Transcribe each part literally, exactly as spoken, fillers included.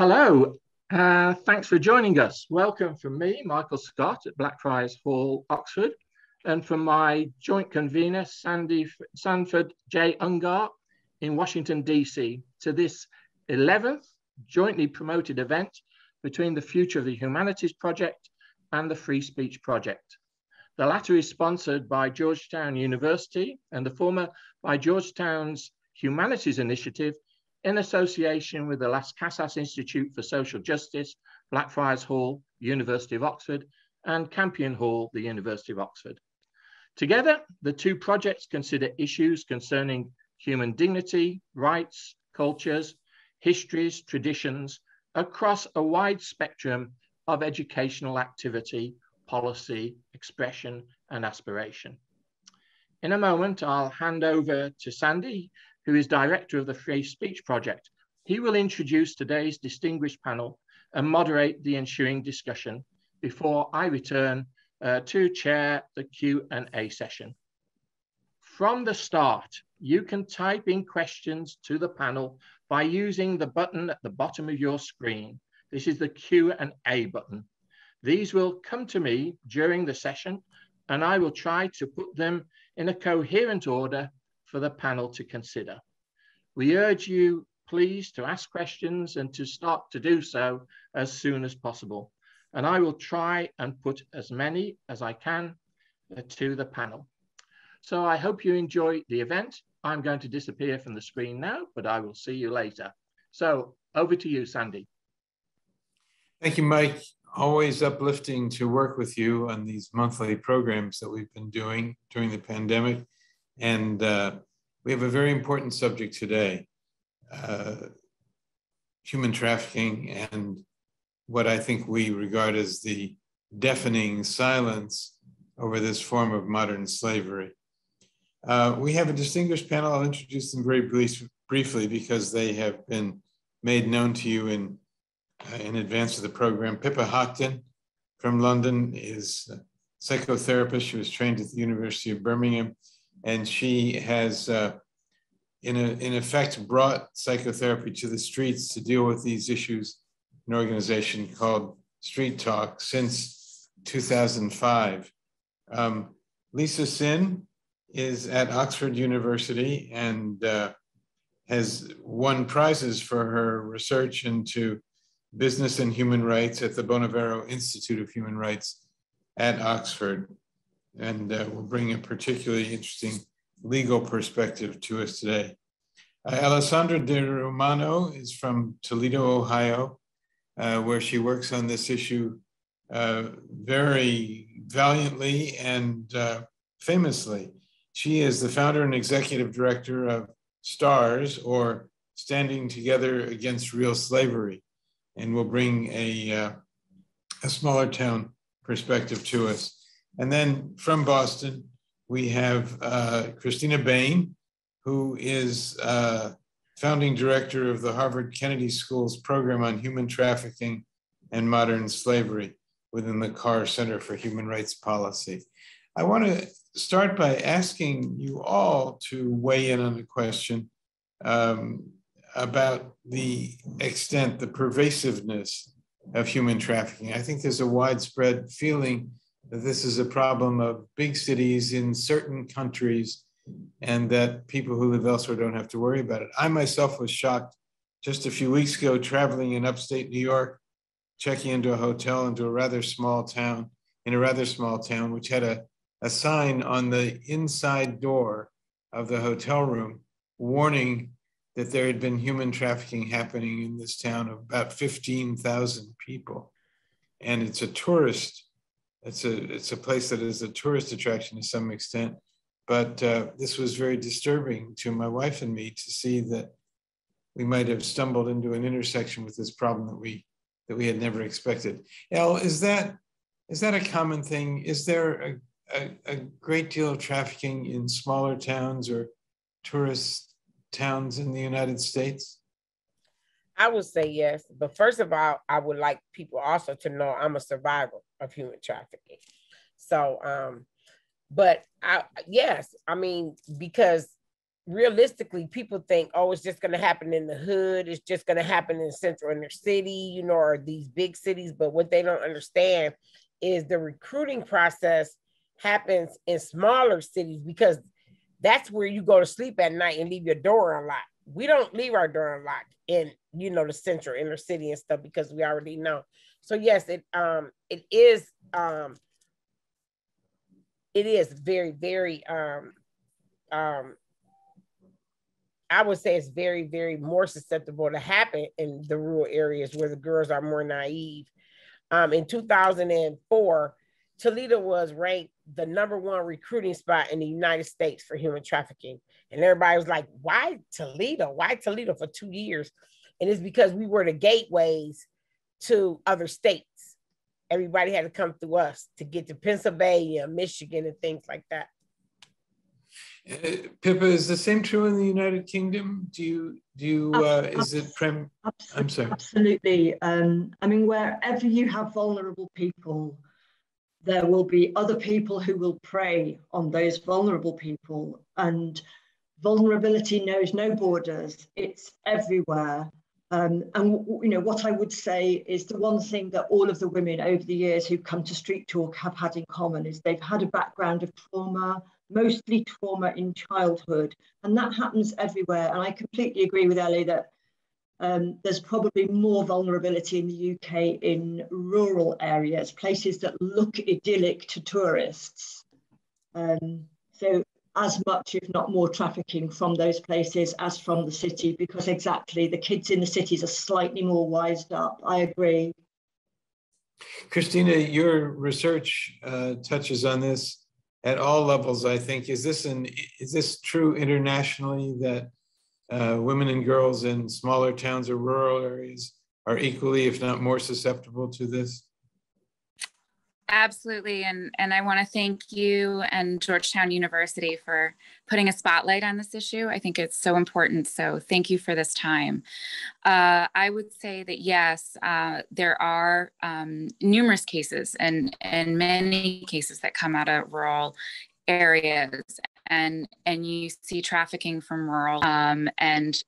Hello, uh, thanks for joining us. Welcome from me, Michael Scott at Blackfriars Hall, Oxford, and from my joint convener, Sandy Sanford J. Ungar in Washington, D C, to this eleventh jointly promoted event between the Future of the Humanities Project and the Free Speech Project. The latter is sponsored by Georgetown University and the former by Georgetown's Humanities Initiative in association with the Las Casas Institute for Social Justice, Blackfriars Hall, University of Oxford, and Campion Hall, the University of Oxford. Together, the two projects consider issues concerning human dignity, rights, cultures, histories, traditions, across a wide spectrum of educational activity, policy, expression, and aspiration. In a moment, I'll hand over to Sandy, who is director of the Free Speech Project. He will introduce today's distinguished panel and moderate the ensuing discussion before I return uh, to chair the Q and A session. From the start, you can type in questions to the panel by using the button at the bottom of your screen. This is the Q and A button. These will come to me during the session, and I will try to put them in a coherent order for the panel to consider. We urge you, please, to ask questions and to start to do so as soon as possible. And I will try and put as many as I can uh, to the panel. So I hope you enjoy the event. I'm going to disappear from the screen now, but I will see you later. So over to you, Sandy. Thank you, Mike. Always uplifting to work with you on these monthly programs that we've been doing during the pandemic. And uh, we have a very important subject today, uh, human trafficking, and what I think we regard as the deafening silence over this form of modern slavery. Uh, we have a distinguished panel. I'll introduce them very brief, briefly because they have been made known to you in, uh, in advance of the program. Pippa Hockton from London is a psychotherapist. She was trained at the University of Birmingham. And she has, uh, in, a, in effect, brought psychotherapy to the streets to deal with these issues, an organization called Street Talk since two thousand five. Um, Lisa Hsin is at Oxford University and uh, has won prizes for her research into business and human rights at the Bonavero Institute of Human Rights at Oxford. And uh, will bring a particularly interesting legal perspective to us today. Uh, Elesondra DeRomano is from Toledo, Ohio, uh, where she works on this issue uh, very valiantly and uh, famously. She is the founder and executive director of STARS, or Standing Together Against Real Slavery, and will bring a, uh, a smaller town perspective to us. And then from Boston, we have uh, Christina Bain, who is uh, founding director of the Harvard Kennedy School's program on human trafficking and modern slavery within the Carr Center for Human Rights Policy. I want to start by asking you all to weigh in on a question um, about the extent, the pervasiveness of human trafficking. I think there's a widespread feeling that this is a problem of big cities in certain countries and that people who live elsewhere don't have to worry about it. I myself was shocked just a few weeks ago, traveling in upstate New York, checking into a hotel into a rather small town, in a rather small town, which had a, a sign on the inside door of the hotel room warning that there had been human trafficking happening in this town of about fifteen thousand people. And it's a tourist It's a, it's a place that is a tourist attraction to some extent, but uh, this was very disturbing to my wife and me to see that we might have stumbled into an intersection with this problem that we, that we had never expected. El, is that, is that a common thing? Is there a, a, a great deal of trafficking in smaller towns or tourist towns in the United States? I would say yes, but first of all, I would like people also to know I'm a survivor of human trafficking. So, um, but I, yes, I mean, because realistically, people think, oh, it's just going to happen in the hood. It's just going to happen in central inner city, you know, or these big cities. But what they don't understand is the recruiting process happens in smaller cities, because that's where you go to sleep at night and leave your door unlocked. We don't leave our door unlocked in, you know, the central inner city and stuff, because we already know. So yes, it um it is um it is very, very um um I would say it's very, very more susceptible to happen in the rural areas where the girls are more naive. Um, in two thousand four, Toledo was ranked the number one recruiting spot in the United States for human trafficking. And everybody was like, why Toledo? Why Toledo for two years? And it's because we were the gateways to other states. Everybody had to come through us to get to Pennsylvania, Michigan, and things like that. Uh, Pippa, is the same true in the United Kingdom? Do you, do you, uh, is it prem? I'm sorry. Absolutely. Um, I mean, wherever you have vulnerable people, there will be other people who will prey on those vulnerable people. And vulnerability knows no borders. It's everywhere. Um, and, you know, what I would say is the one thing that all of the women over the years who've come to Street Talk have had in common is they've had a background of trauma, mostly trauma in childhood, and that happens everywhere. And I completely agree with Ellie that um, there's probably more vulnerability in the U K in rural areas, places that look idyllic to tourists. Um, so as much, if not more, trafficking from those places as from the city, because exactly, the kids in the cities are slightly more wised up. I agree. Christina, your research uh, touches on this at all levels, I think. Is this an is this true internationally that uh, women and girls in smaller towns or rural areas are equally, if not more, susceptible to this? Absolutely, and and I want to thank you and Georgetown University for putting a spotlight on this issue. I think it's so important. So thank you for this time. Uh, I would say that yes, uh, there are um, numerous cases and and many cases that come out of rural areas, and and you see trafficking from rural um, and.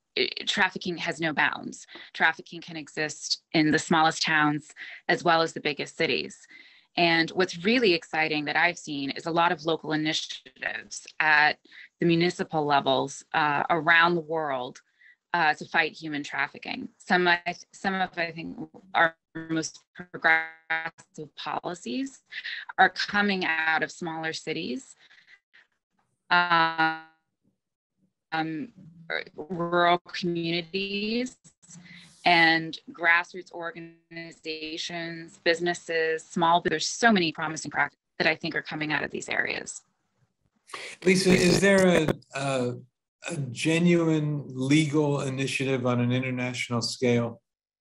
Trafficking has no bounds. Trafficking can exist in the smallest towns as well as the biggest cities. And what's really exciting that I've seen is a lot of local initiatives at the municipal levels uh, around the world uh, to fight human trafficking. Some, I th some of, I think, our most progressive policies are coming out of smaller cities. Uh, Um, rural communities and grassroots organizations, businesses, small, there's so many promising practices that I think are coming out of these areas. Lisa, is there a, a, a genuine legal initiative on an international scale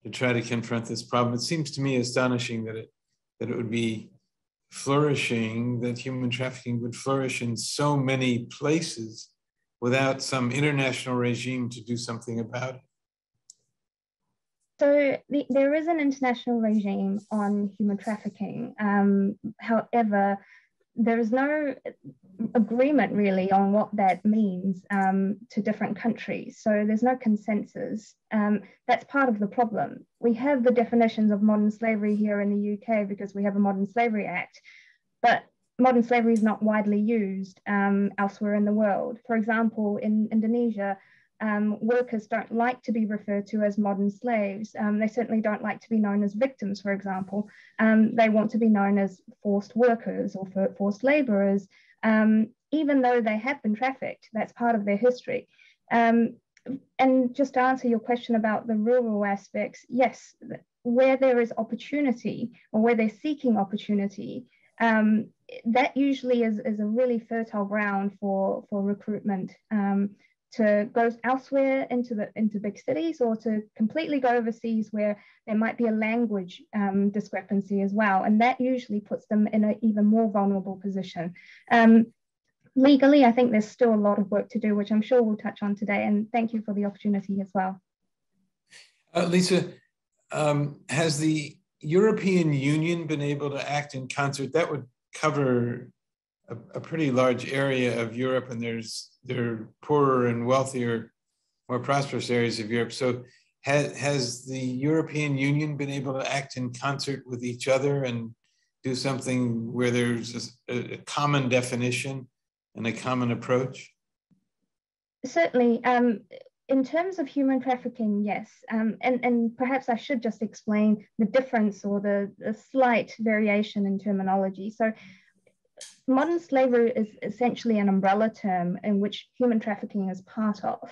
to try to confront this problem? It seems to me astonishing that it, that it would be flourishing, that human trafficking would flourish in so many places without some international regime to do something about it? So the, there is an international regime on human trafficking. Um, however, there is no agreement really on what that means um, to different countries. So there's no consensus. Um, that's part of the problem. We have the definitions of modern slavery here in the U K because we have a Modern Slavery Act, but modern slavery is not widely used um, elsewhere in the world. For example, in Indonesia, um, workers don't like to be referred to as modern slaves. Um, they certainly don't like to be known as victims, for example. Um, they want to be known as forced workers or for forced laborers, um, even though they have been trafficked. That's part of their history. Um, and just to answer your question about the rural aspects, yes, where there is opportunity or where they're seeking opportunity, um, that usually is, is a really fertile ground for, for recruitment um, to go elsewhere into, the, into big cities, or to completely go overseas where there might be a language um, discrepancy as well. And that usually puts them in an even more vulnerable position. Um, legally, I think there's still a lot of work to do, which I'm sure we'll touch on today. And thank you for the opportunity as well. Uh, Lisa, um, has the European Union been able to act in concert? That would cover a, a pretty large area of Europe, and there's there are poorer and wealthier, more prosperous areas of Europe. So has, has the European Union been able to act in concert with each other and do something where there's a, a common definition and a common approach? Certainly. Um, in terms of human trafficking, yes. Um, and, and perhaps I should just explain the difference or the, the slight variation in terminology. So modern slavery is essentially an umbrella term in which human trafficking is part of.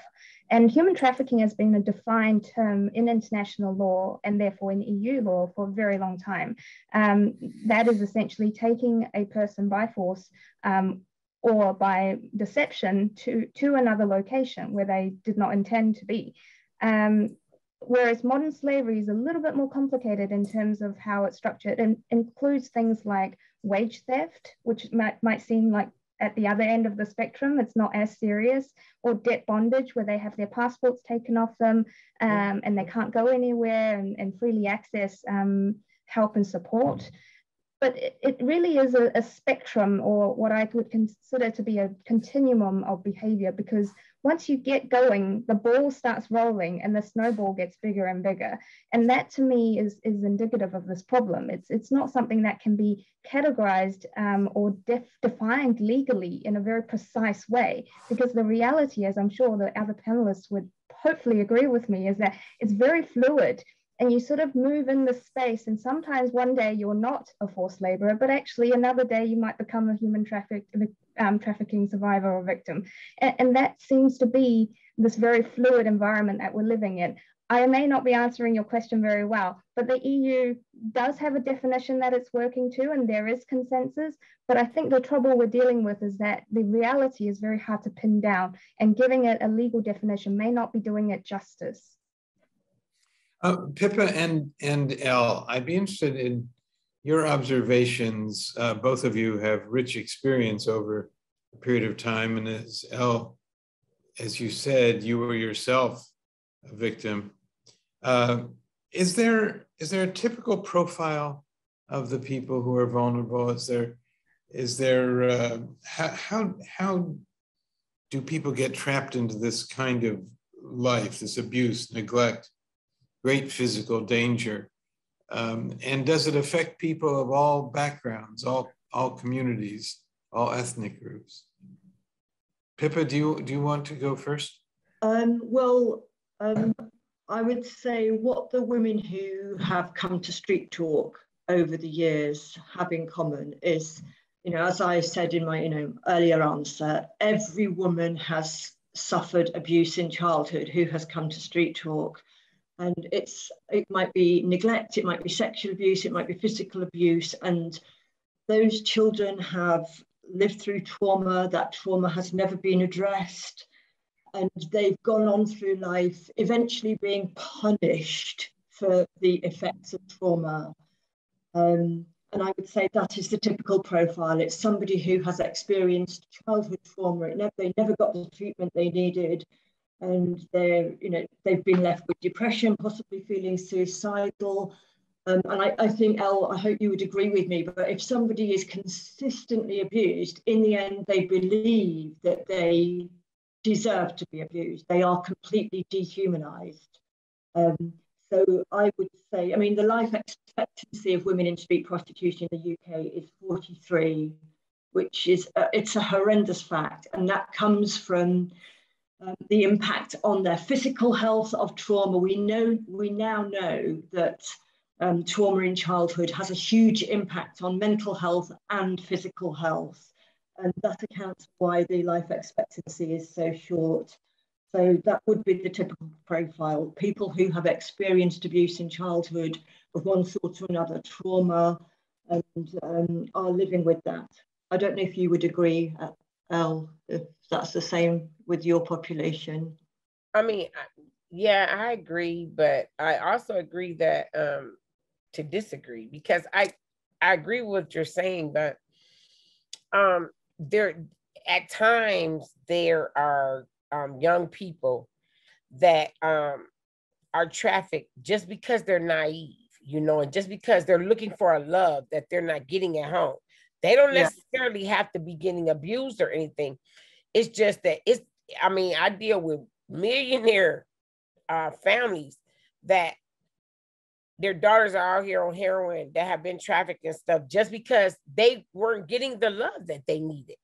And human trafficking has been a defined term in international law and therefore in E U law for a very long time. Um, that is essentially taking a person by force um, or by deception to, to another location where they did not intend to be. Um, whereas modern slavery is a little bit more complicated in terms of how it's structured and includes things like wage theft, which might, might seem like at the other end of the spectrum, it's not as serious, or debt bondage where they have their passports taken off them um, and they can't go anywhere and, and freely access um, help and support. But it, it really is a, a spectrum, or what I would consider to be a continuum of behavior, because once you get going, the ball starts rolling and the snowball gets bigger and bigger. And that to me is, is indicative of this problem. It's, it's not something that can be categorized um, or def defined legally in a very precise way, because the reality, as I'm sure the other panelists would hopefully agree with me, is that it's very fluid. And you sort of move in the space, and sometimes one day you're not a forced laborer, but actually another day you might become a human traffic, um, trafficking survivor or victim. And, and that seems to be this very fluid environment that we're living in. I may not be answering your question very well, but the E U does have a definition that it's working to, and there is consensus. But I think the trouble we're dealing with is that the reality is very hard to pin down, and giving it a legal definition may not be doing it justice. Uh, Pippa and, and Elle, I'd be interested in your observations. Uh, both of you have rich experience over a period of time. And as Elle, as you said, you were yourself a victim. Uh, is there, is there a typical profile of the people who are vulnerable? Is there, is there uh, how, how, how do people get trapped into this kind of life, this abuse, neglect, great physical danger? Um, and does it affect people of all backgrounds, all, all communities, all ethnic groups? Pippa, do you, do you want to go first? Um, well, um, I would say what the women who have come to Street Talk over the years have in common is, you know, as I said in my, you know, earlier answer, every woman has suffered abuse in childhood who has come to Street Talk. And it's, it might be neglect, it might be sexual abuse, it might be physical abuse. And those children have lived through trauma. That trauma has never been addressed. And they've gone on through life, eventually being punished for the effects of trauma. Um, and I would say that is the typical profile. It's somebody who has experienced childhood trauma. It never, they never got the treatment they needed. And they're, you know, they've been left with depression, possibly feeling suicidal. Um, and I, I think, Elle, I hope you would agree with me, but if somebody is consistently abused, in the end, they believe that they deserve to be abused. They are completely dehumanized. Um, so I would say, I mean, the life expectancy of women in street prostitution in the U K is forty-three, which is, uh, it's a horrendous fact. And that comes from Um, the impact on their physical health of trauma. We know, we now know that um, trauma in childhood has a huge impact on mental health and physical health. And that accounts for why the life expectancy is so short. So that would be the typical profile. People who have experienced abuse in childhood of one sort or another, trauma, and um, are living with that. I don't know if you would agree, Elle, if that's the same with your population. I mean, yeah, I agree, but I also agree that um, to disagree, because I I agree with what you're saying, but um, there at times there are um, young people that um, are trafficked just because they're naive, you know, and just because they're looking for a love that they're not getting at home. They don't necessarily yeah. have to be getting abused or anything. It's just that it's, I mean, I deal with millionaire uh, families that their daughters are out here on heroin that have been trafficked and stuff just because they weren't getting the love that they needed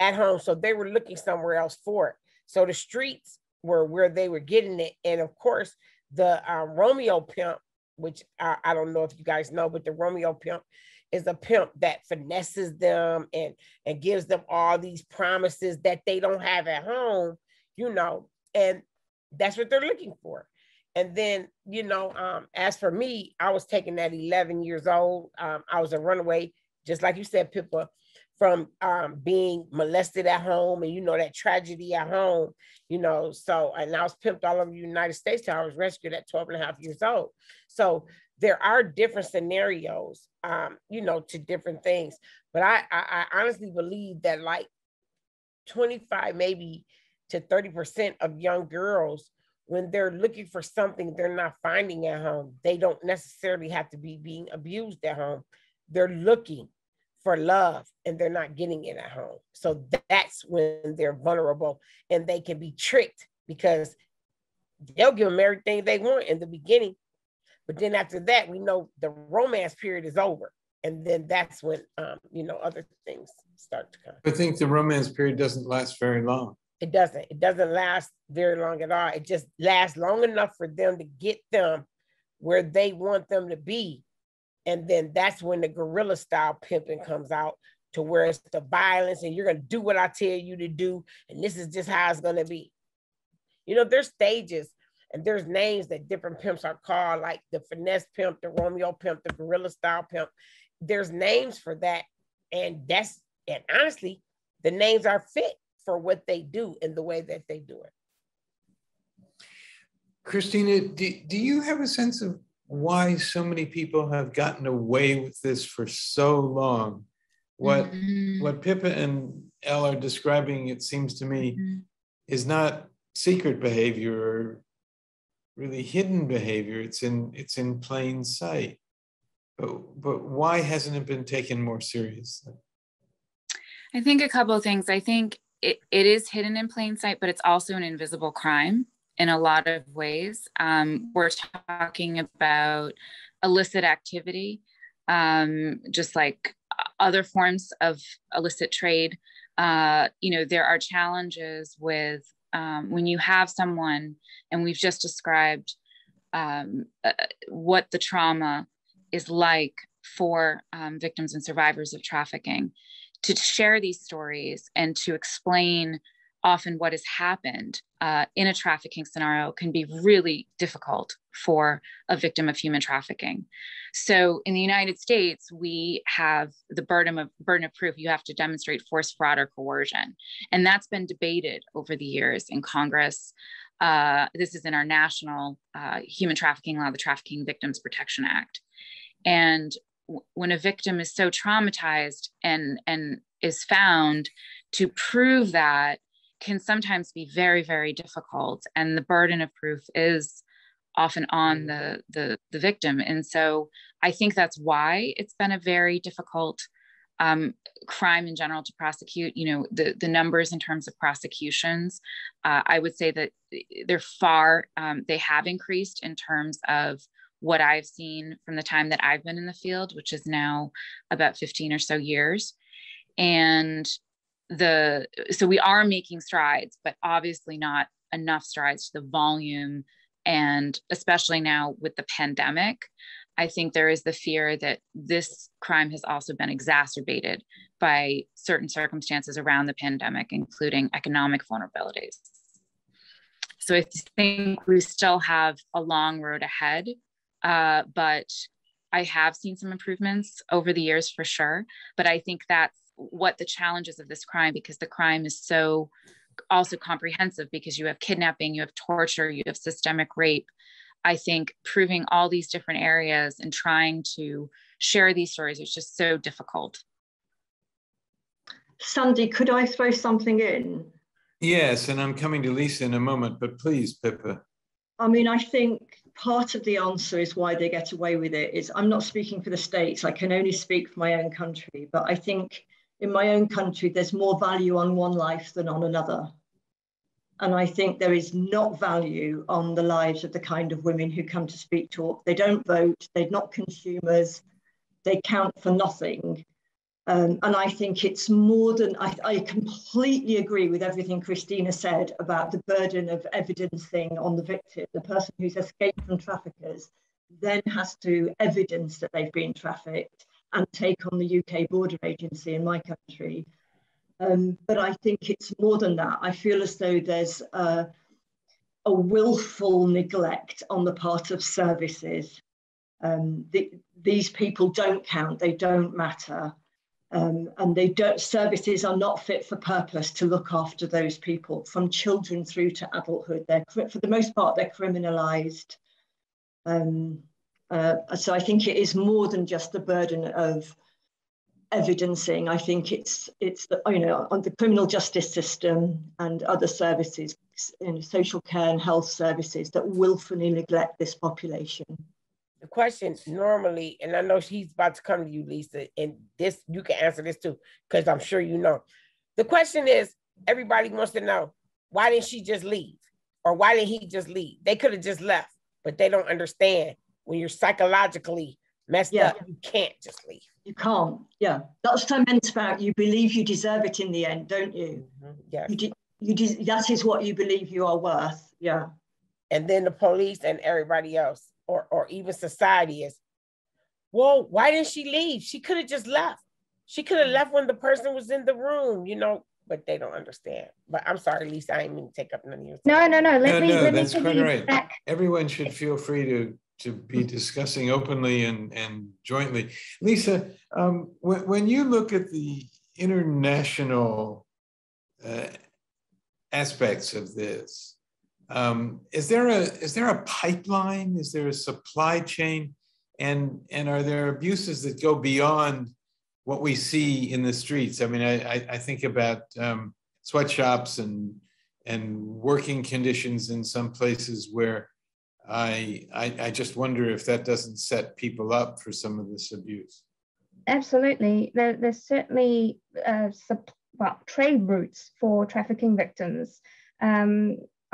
at home. So they were looking somewhere else for it. So the streets were where they were getting it. And of course, the uh, Romeo pimp, which I, I don't know if you guys know, but the Romeo pimp is a pimp that finesses them and, and gives them all these promises that they don't have at home, you know, and that's what they're looking for. And then, you know, um, as for me, I was taken at eleven years old. Um, I was a runaway, just like you said, Pippa, from um, being molested at home and, you know, that tragedy at home, you know, so, and I was pimped all over the United States till I was rescued at twelve and a half years old. So there are different scenarios, um, you know, to different things. But I, I, I honestly believe that like twenty-five, maybe to thirty percent of young girls, when they're looking for something they're not finding at home, they don't necessarily have to be being abused at home. They're looking for love and they're not getting it at home. So that's when they're vulnerable and they can be tricked because they'll give them everything they want in the beginning. But then after that, we know the romance period is over. And then that's when, um, you know, other things start to come. I think the romance period doesn't last very long. It doesn't. It doesn't last very long at all. It just lasts long enough for them to get them where they want them to be. And then that's when the guerrilla style pimping comes out to where it's the violence and you're going to do what I tell you to do. And this is just how it's going to be. You know, there's stages and there's names that different pimps are called, like the finesse pimp, the Romeo pimp, the guerrilla style pimp. There's names for that. And that's, and honestly, the names are fit for what they do and the way that they do it. Christina, do, do you have a sense of why so many people have gotten away with this for so long? What, mm-hmm. what Pippa and Elle are describing, it seems to me, mm-hmm. is not secret behavior or really hidden behavior. It's in, it's in plain sight. But, but why hasn't it been taken more seriously? I think a couple of things. I think It, it is hidden in plain sight, but it's also an invisible crime in a lot of ways. Um, we're talking about illicit activity, um, just like other forms of illicit trade. Uh, you know, there are challenges with um, when you have someone, and we've just described um, uh, what the trauma is like for um, victims and survivors of trafficking. To share these stories and to explain often what has happened uh, in a trafficking scenario can be really difficult for a victim of human trafficking. So in the United States, we have the burden of, burden of proof. You have to demonstrate force, fraud, or coercion. And that's been debated over the years in Congress. Uh, this is in our national uh, human trafficking law, the Trafficking Victims Protection Act. And when a victim is so traumatized and, and is found, to prove that can sometimes be very, very difficult. And the burden of proof is often on the, the, the victim. And so I think that's why it's been a very difficult um, crime in general to prosecute. You know, the, the numbers in terms of prosecutions, uh, I would say that they're far, um, they have increased in terms of what I've seen from the time that I've been in the field, which is now about fifteen or so years. And the, so we are making strides, but obviously not enough strides to the volume. And especially now with the pandemic, I think there is the fear that this crime has also been exacerbated by certain circumstances around the pandemic, including economic vulnerabilities. So I think we still have a long road ahead. Uh, but I have seen some improvements over the years for sure. But I think that's what the challenges of this crime, because the crime is so also comprehensive, because you have kidnapping, you have torture, you have systemic rape. I think proving all these different areas and trying to share these stories is just so difficult. Sandy, could I throw something in? Yes, and I'm coming to Lisa in a moment, but please, Pippa. I mean, I think part of the answer is why they get away with it is, I'm not speaking for the States, I can only speak for my own country, but I think in my own country, there's more value on one life than on another. And I think there is not value on the lives of the kind of women who come to Street Talk. They don't vote, they're not consumers, they count for nothing. Um, and I think it's more than, I, I completely agree with everything Christina said about the burden of evidencing on the victim. The person who's escaped from traffickers then has to evidence that they've been trafficked and take on the U K border agency in my country. Um, but I think it's more than that. I feel as though there's a, a willful neglect on the part of services. Um, the, these people don't count, they don't matter. Um, and they don't, services are not fit for purpose to look after those people, from children through to adulthood. They're, for the most part, they're criminalised. Um, uh, so I think it is more than just the burden of evidencing. I think it's, it's the, you know, on the criminal justice system and other services, you know, social care and health services, that willfully neglect this population. The question normally, and I know she's about to come to you, Lisa, and this, you can answer this too, because I'm sure you know. The question is, everybody wants to know, why didn't she just leave? Or why didn't he just leave? They could have just left, but they don't understand when you're psychologically messed yeah. up, you can't just leave. You can't, yeah. That's what I meant about you believe you deserve it in the end, don't you? Mm-hmm. Yeah. You de- you de- that is what you believe you are worth, yeah. And then the police and everybody else. Or, or even society is, well, why didn't she leave? She could have just left. She could have left when the person was in the room, you know, but they don't understand. But I'm sorry, Lisa, I didn't mean to take up none of your time. No, no, no, let no, me, no, let that's me quite right. Back. Everyone should feel free to, to be discussing openly and, and jointly. Lisa, um, when, when you look at the international uh, aspects of this, Um, is there a is there a pipeline? Is there a supply chain? And and are there abuses that go beyond what we see in the streets? I mean, I I think about um, sweatshops and and working conditions in some places where I, I I just wonder if that doesn't set people up for some of this abuse. Absolutely, there, there's certainly uh, sup- well, trade routes for trafficking victims. Um,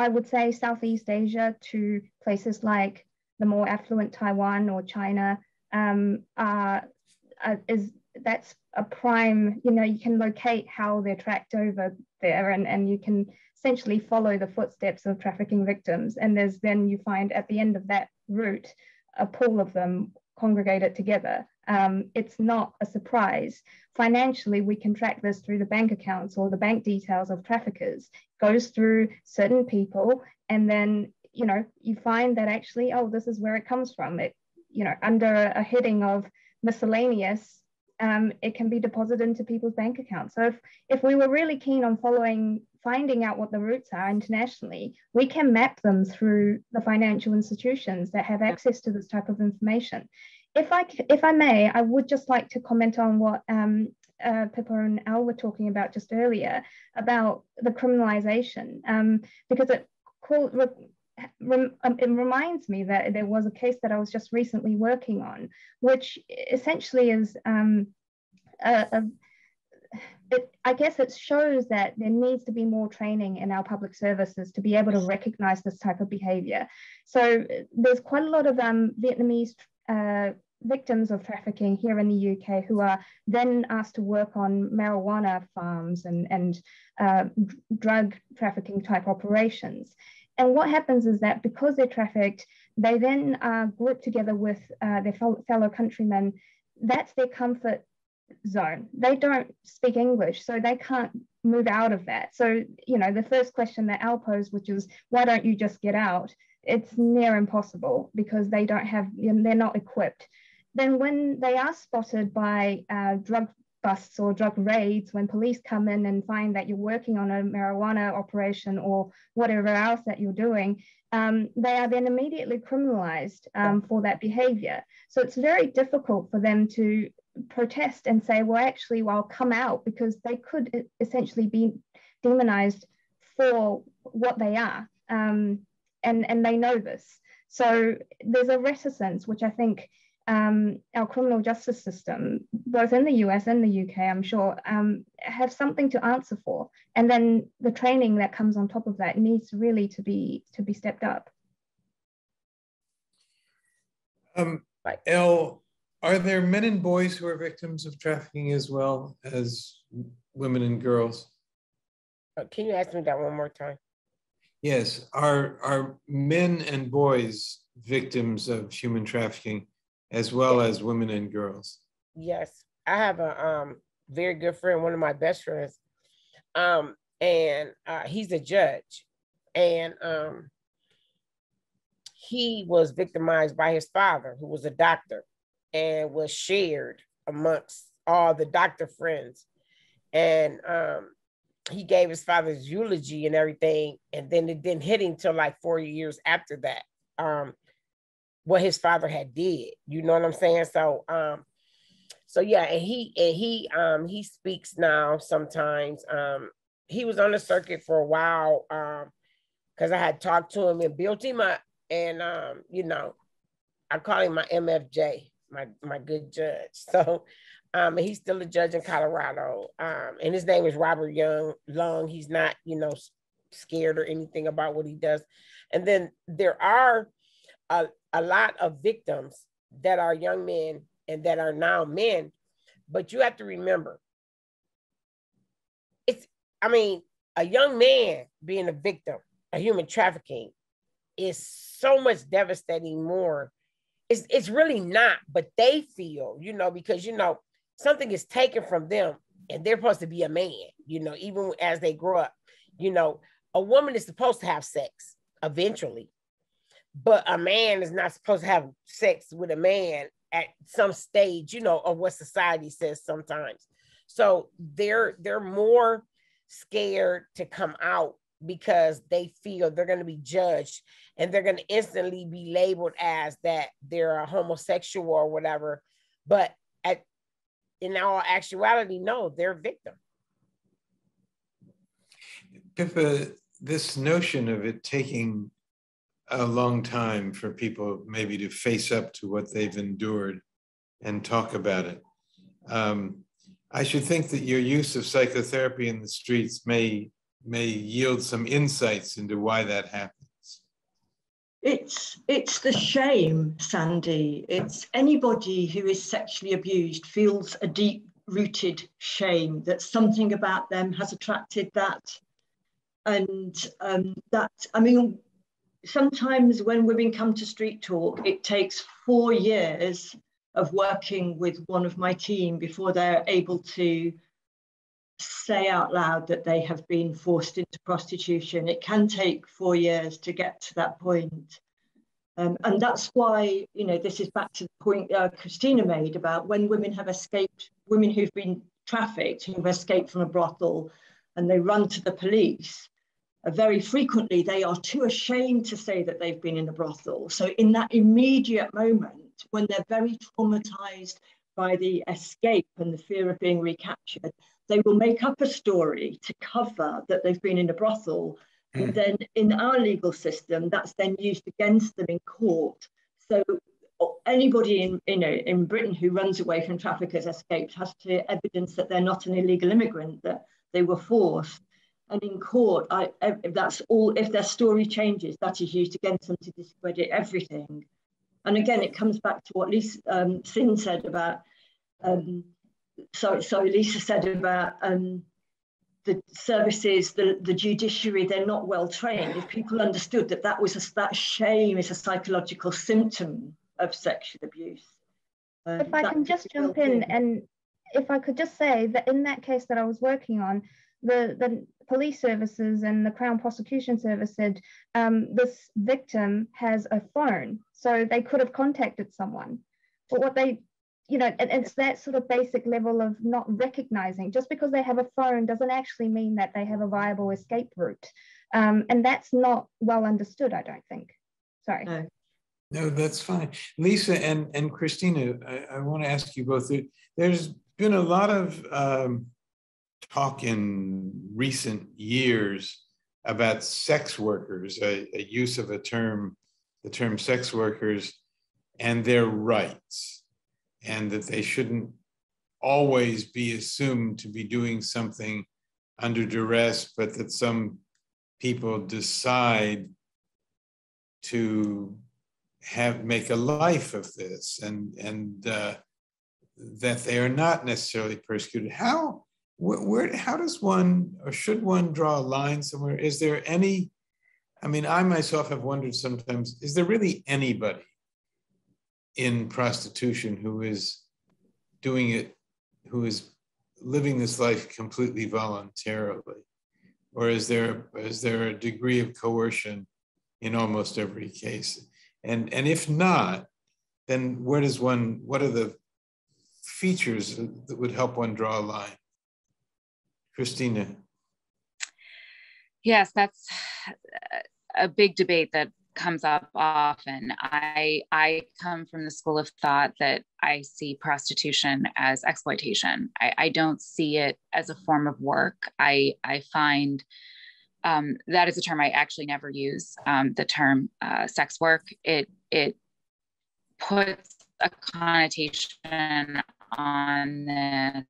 I would say Southeast Asia to places like the more affluent Taiwan or China um, are, are, is that's a prime, you know, you can locate how they're tracked over there and, and you can essentially follow the footsteps of trafficking victims. And there's then you find at the end of that route, a pool of them congregated together. Um, it's not a surprise. Financially, we can track this through the bank accounts or the bank details of traffickers. It goes through certain people, and then, you know, you find that actually, oh, this is where it comes from. It, you know, under a heading of miscellaneous, um, it can be deposited into people's bank accounts. So if, if we were really keen on following, finding out what the routes are internationally, we can map them through the financial institutions that have access to this type of information. If I, if I may, I would just like to comment on what um, uh, Pippa and Al were talking about just earlier about the criminalization, um, because it, call, rem, it reminds me that there was a case that I was just recently working on, which essentially is, um, a, a, it, I guess it shows that there needs to be more training in our public services to be able to recognize this type of behavior. So there's quite a lot of um, Vietnamese uh, victims of trafficking here in the U K who are then asked to work on marijuana farms and, and uh, drug trafficking type operations. And what happens is that because they're trafficked, they then are grouped together with uh, their fellow countrymen. That's their comfort zone. They don't speak English, so they can't move out of that. So, you know, the first question that Al posed, which is, why don't you just get out? It's near impossible because they don't have, you know, they're not equipped. Then when they are spotted by uh, drug busts or drug raids, when police come in and find that you're working on a marijuana operation or whatever else that you're doing, um, they are then immediately criminalized um, for that behavior. So it's very difficult for them to protest and say, well, actually, well, I'll come out, because they could essentially be demonized for what they are. Um, and, and they know this. So there's a reticence, which I think um, our criminal justice system, both in the U S and the U K, I'm sure, um, have something to answer for. And then the training that comes on top of that needs really to be, to be stepped up. Um, right. Elle, are there men and boys who are victims of trafficking as well as women and girls? Can you ask me that one more time? Yes. Are, are men and boys victims of human trafficking as well as women and girls? Yes. I have a um, very good friend, one of my best friends, um, and uh, he's a judge. And um, he was victimized by his father, who was a doctor, and was shared amongst all the doctor friends. And um, he gave his father's eulogy and everything, and then it didn't hit him till like four years after that, um, what his father had did. You know what I'm saying? So, um, so yeah, and he and he um, he speaks now sometimes. Um, he was on the circuit for a while because um, I had talked to him and built him up, and um, you know, I call him my M F J, my my good judge. So. Um, and he's still a judge in Colorado, um, and his name is Robert Young Long. He's not, you know, scared or anything about what he does. And then there are a, a lot of victims that are young men and that are now men, but you have to remember, it's, I mean, a young man being a victim of human trafficking is so much devastating more. It's, it's really not, but they feel, you know, because, you know, something is taken from them and they're supposed to be a man, you know, even as they grow up. You know, a woman is supposed to have sex eventually, but a man is not supposed to have sex with a man at some stage, you know, of what society says sometimes. So they're, they're more scared to come out because they feel they're going to be judged and they're going to instantly be labeled as that they're a homosexual or whatever. But at in all actuality, no, they're a victim. Pippa, this notion of it taking a long time for people maybe to face up to what they've endured and talk about it. Um, I should think that your use of psychotherapy in the streets may, may yield some insights into why that happens. It's, it's the shame, Sandy. It's anybody who is sexually abused feels a deep-rooted shame that something about them has attracted that. And um, that, I mean, sometimes when women come to Street Talk, it takes four years of working with one of my team before they're able to say out loud that they have been forced into prostitution. It can take four years to get to that point. Um, and that's why, you know, this is back to the point uh, Christina made about when women have escaped, women who've been trafficked, who've escaped from a brothel, and they run to the police, uh, very frequently they are too ashamed to say that they've been in a brothel. So in that immediate moment, when they're very traumatized by the escape and the fear of being recaptured, they will make up a story to cover that they've been in a brothel. Mm. And then in our legal system, that's then used against them in court. So anybody in, you know, in Britain who runs away from traffickers, escaped, has to evidence that they're not an illegal immigrant, that they were forced. And in court, I, that's all, if their story changes, that is used against them to discredit everything. And again, it comes back to what Lisa um, Hsin said about, um, So, so Lisa said about um, the services, the, the judiciary, they're not well trained. If people understood that that, was a, that shame is a psychological symptom of sexual abuse. Um, if I can just jump in, and if I could just say that in that case that I was working on, the, the police services and the Crown Prosecution Service said um, this victim has a phone, so they could have contacted someone. But what they... You know, and it's that sort of basic level of not recognizing, just because they have a phone doesn't actually mean that they have a viable escape route. Um, and that's not well understood, I don't think. Sorry. No, no, that's fine. Lisa and, and Christina, I, I want to ask you both. There's been a lot of um, talk in recent years about sex workers, a, a use of a term, the term sex workers, and their rights, and that they shouldn't always be assumed to be doing something under duress, but that some people decide to have make a life of this, and and uh, that they are not necessarily persecuted. How where, where how does one or should one draw a line somewhere? Is there any? I mean, I myself have wondered sometimes: is there really anybody in prostitution who is doing it, who is living this life completely voluntarily, or is there is there a degree of coercion in almost every case? And, and if not, then where does one, what are the features that would help one draw a line? Christina. Yes, that's a big debate that comes up often. I, I come from the school of thought that I see prostitution as exploitation. I, I don't see it as a form of work. I, I find Um, that is a term I actually never use, um, the term uh, sex work. It, it puts a connotation on this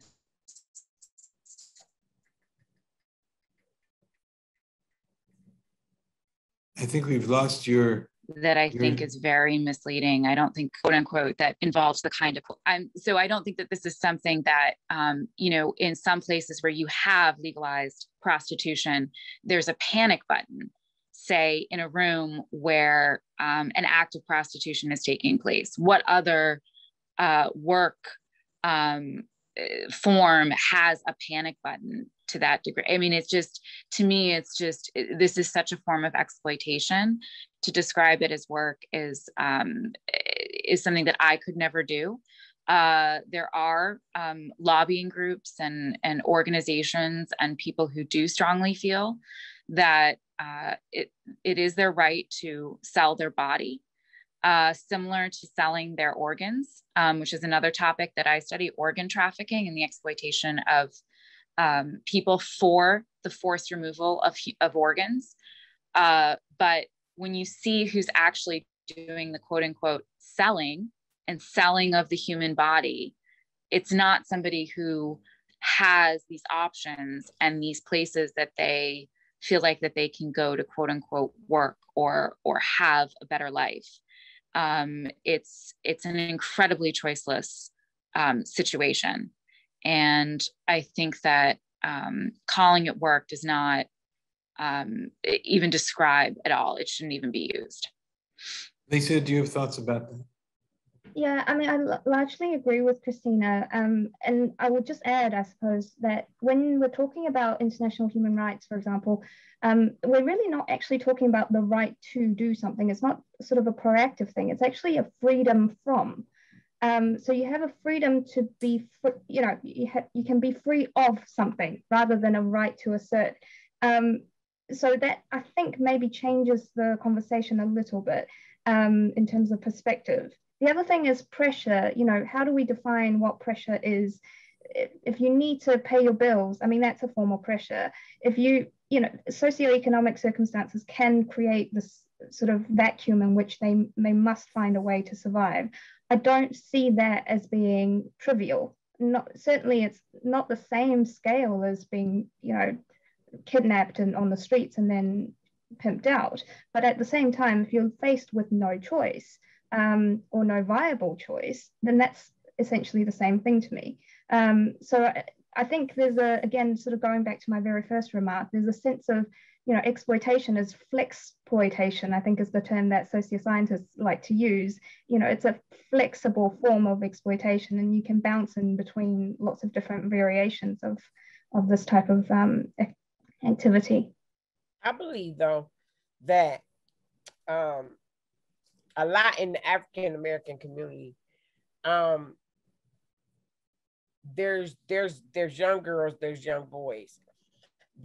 I think we've lost your... that I your... think is very misleading. I don't think, quote unquote, that involves the kind of... I'm, so I don't think that this is something that, um, you know, in some places where you have legalized prostitution, there's a panic button, say in a room where um, an act of prostitution is taking place. What other uh, work um, form has a panic button to that degree? I mean, it's just, to me, it's just, it, this is such a form of exploitation. To describe it as work is, um, is something that I could never do. Uh, there are um, lobbying groups and, and organizations and people who do strongly feel that uh, it, it is their right to sell their body, uh, similar to selling their organs, um, which is another topic that I study, organ trafficking and the exploitation of um, people for the forced removal of, of organs. Uh, but when you see who's actually doing the quote unquote selling, and selling of the human body, it's not somebody who has these options and these places that they feel like that they can go to quote unquote work or or have a better life. Um, it's, it's an incredibly choiceless um, situation. And I think that um, calling it work does not um, even describe at all. It shouldn't even be used. Lisa, do you have thoughts about that? Yeah, I mean, I largely agree with Christina. Um, and I would just add, I suppose, that when we're talking about international human rights, for example, um, we're really not actually talking about the right to do something. It's not sort of a proactive thing. It's actually a freedom from. Um, so you have a freedom to be, free, you know, you, ha you can be free of something rather than a right to assert. Um, so that, I think, maybe changes the conversation a little bit um, in terms of perspective. The other thing is pressure. You know, how do we define what pressure is? If you need to pay your bills, I mean, that's a form of pressure. If you, you know, socioeconomic circumstances can create this sort of vacuum in which they, they must find a way to survive. I don't see that as being trivial. Not, certainly it's not the same scale as being, you know, kidnapped and on the streets and then pimped out. But at the same time, if you're faced with no choice, Um, or no viable choice, then that's essentially the same thing to me. Um, so I, I think there's a, again, sort of going back to my very first remark, there's a sense of, you know, exploitation is flexploitation, I think is the term that socioscientists like to use. You know, it's a flexible form of exploitation, and you can bounce in between lots of different variations of, of this type of um, activity. I believe, though, that um... a lot in the African-American community, um, there's there's there's young girls, there's young boys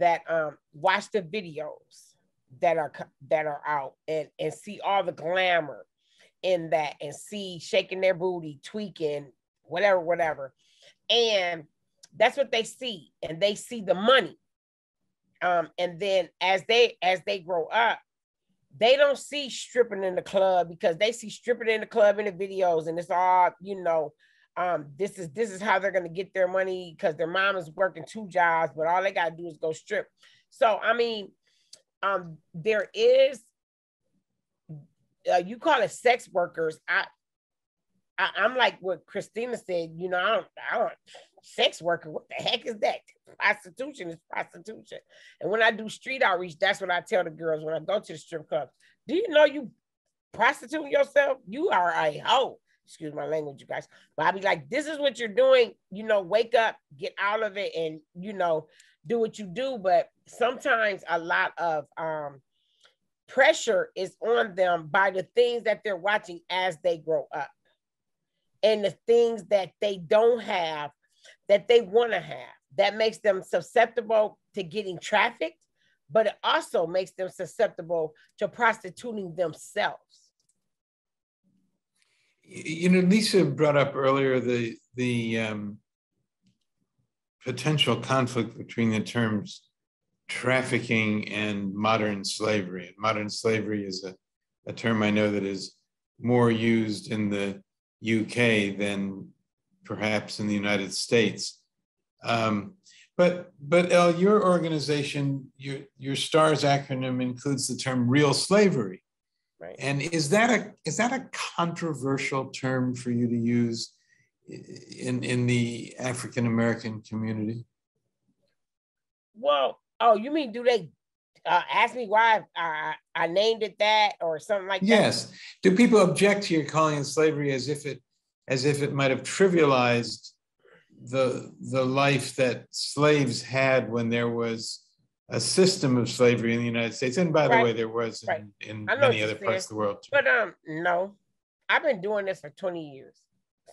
that um, watch the videos that are that are out and and see all the glamour in that and see shaking their booty, tweaking, whatever, whatever, and that's what they see, and they see the money, um, and then as they as they grow up, they don't see stripping in the club because they see stripping in the club in the videos, and it's all, you know, um, this is this is how they're gonna get their money because their mom is working two jobs, but all they gotta do is go strip. So I mean, um, there is, uh, you call it sex workers. I, I I'm like what Christina said. You know, I don't, I don't sex worker. What the heck is that? Prostitution is prostitution. And when I do street outreach, that's what I tell the girls when I go to the strip clubs. Do you know you prostitute yourself? You are a hoe. Excuse my language, you guys. But I'll be like, this is what you're doing. You know, wake up, get out of it, and, you know, do what you do. But sometimes a lot of um, pressure is on them by the things that they're watching as they grow up and the things that they don't have that they want to have. That makes them susceptible to getting trafficked, but it also makes them susceptible to prostituting themselves. You know, Lisa brought up earlier the, the um, potential conflict between the terms trafficking and modern slavery. And modern slavery is a, a term I know that is more used in the U K than perhaps in the United States. Um, but, but El, your organization, your, your STARS acronym includes the term real slavery. Right. And is that a, is that a controversial term for you to use in, in the African-American community? Well, oh, you mean, do they uh, ask me why I, I named it that or something like yes. that? Yes. Do people object to your calling it slavery as if it, as if it might have trivialized the the life that slaves had when there was a system of slavery in the United States, and by right. the way, there was in, right. in many other parts of the world too. But um, no, I've been doing this for twenty years.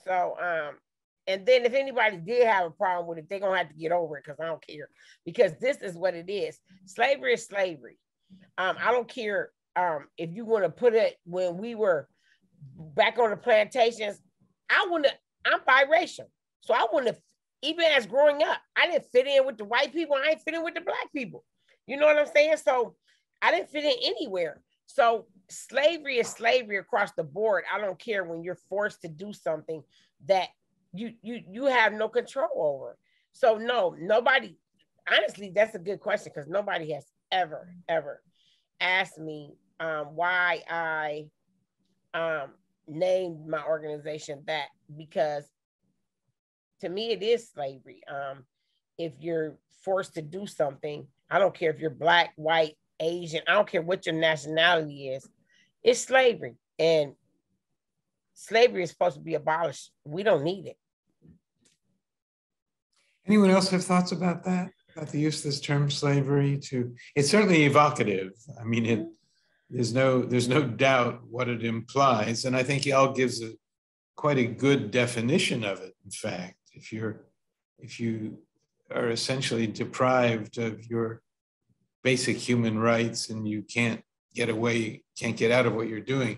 So um, and then if anybody did have a problem with it, they're gonna have to get over it because I don't care, because this is what it is. Slavery is slavery. Um, I don't care um if you want to put it when we were back on the plantations. I wanna. I'm biracial. So I wouldn't have, even as growing up, I didn't fit in with the white people. I ain't fit in with the black people. You know what I'm saying? So I didn't fit in anywhere. So slavery is slavery across the board. I don't care when you're forced to do something that you you you have no control over. So no, nobody, honestly, that's a good question because nobody has ever, ever asked me um, why I um, named my organization that, because to me, it is slavery. Um, if you're forced to do something, I don't care if you're black, white, Asian, I don't care what your nationality is, it's slavery. And slavery is supposed to be abolished. We don't need it. Anyone else have thoughts about that? About the use of this term slavery to, it's certainly evocative. I mean, it, there's no, there's no doubt what it implies. And I think y'all gives a, quite a good definition of it, in fact. If you're, if you are essentially deprived of your basic human rights and you can't get away, can't get out of what you're doing,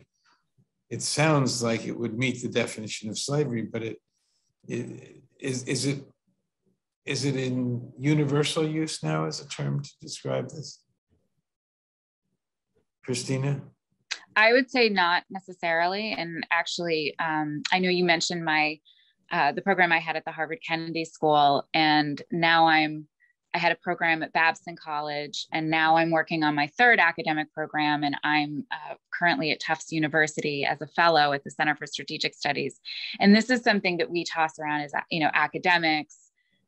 it sounds like it would meet the definition of slavery. But it, it is, is it is it in universal use now as a term to describe this? Christina? I would say not necessarily, and actually, um, I know you mentioned my. Uh, the program I had at the Harvard Kennedy School. And now I'm, I had a program at Babson College, and now I'm working on my third academic program. And I'm uh, currently at Tufts University as a fellow at the Center for Strategic Studies. And this is something that we toss around as, you know, academics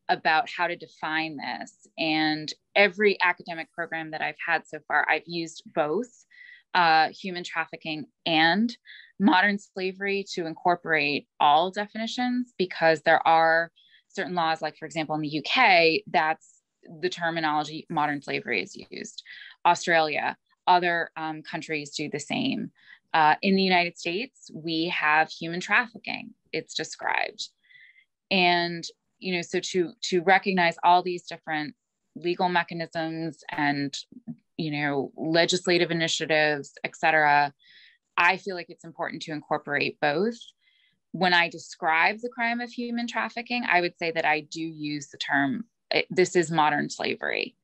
about how to define this. And every academic program that I've had so far, I've used both uh, human trafficking and modern slavery to incorporate all definitions, because there are certain laws, like for example, in the U K, that's the terminology modern slavery is used. Australia, other um, countries do the same. Uh, in the United States, we have human trafficking, it's described. And, you know, so to, to recognize all these different legal mechanisms and, you know, legislative initiatives, et cetera, I feel like it's important to incorporate both. When I describe the crime of human trafficking, I would say that I do use the term, it, this is modern slavery.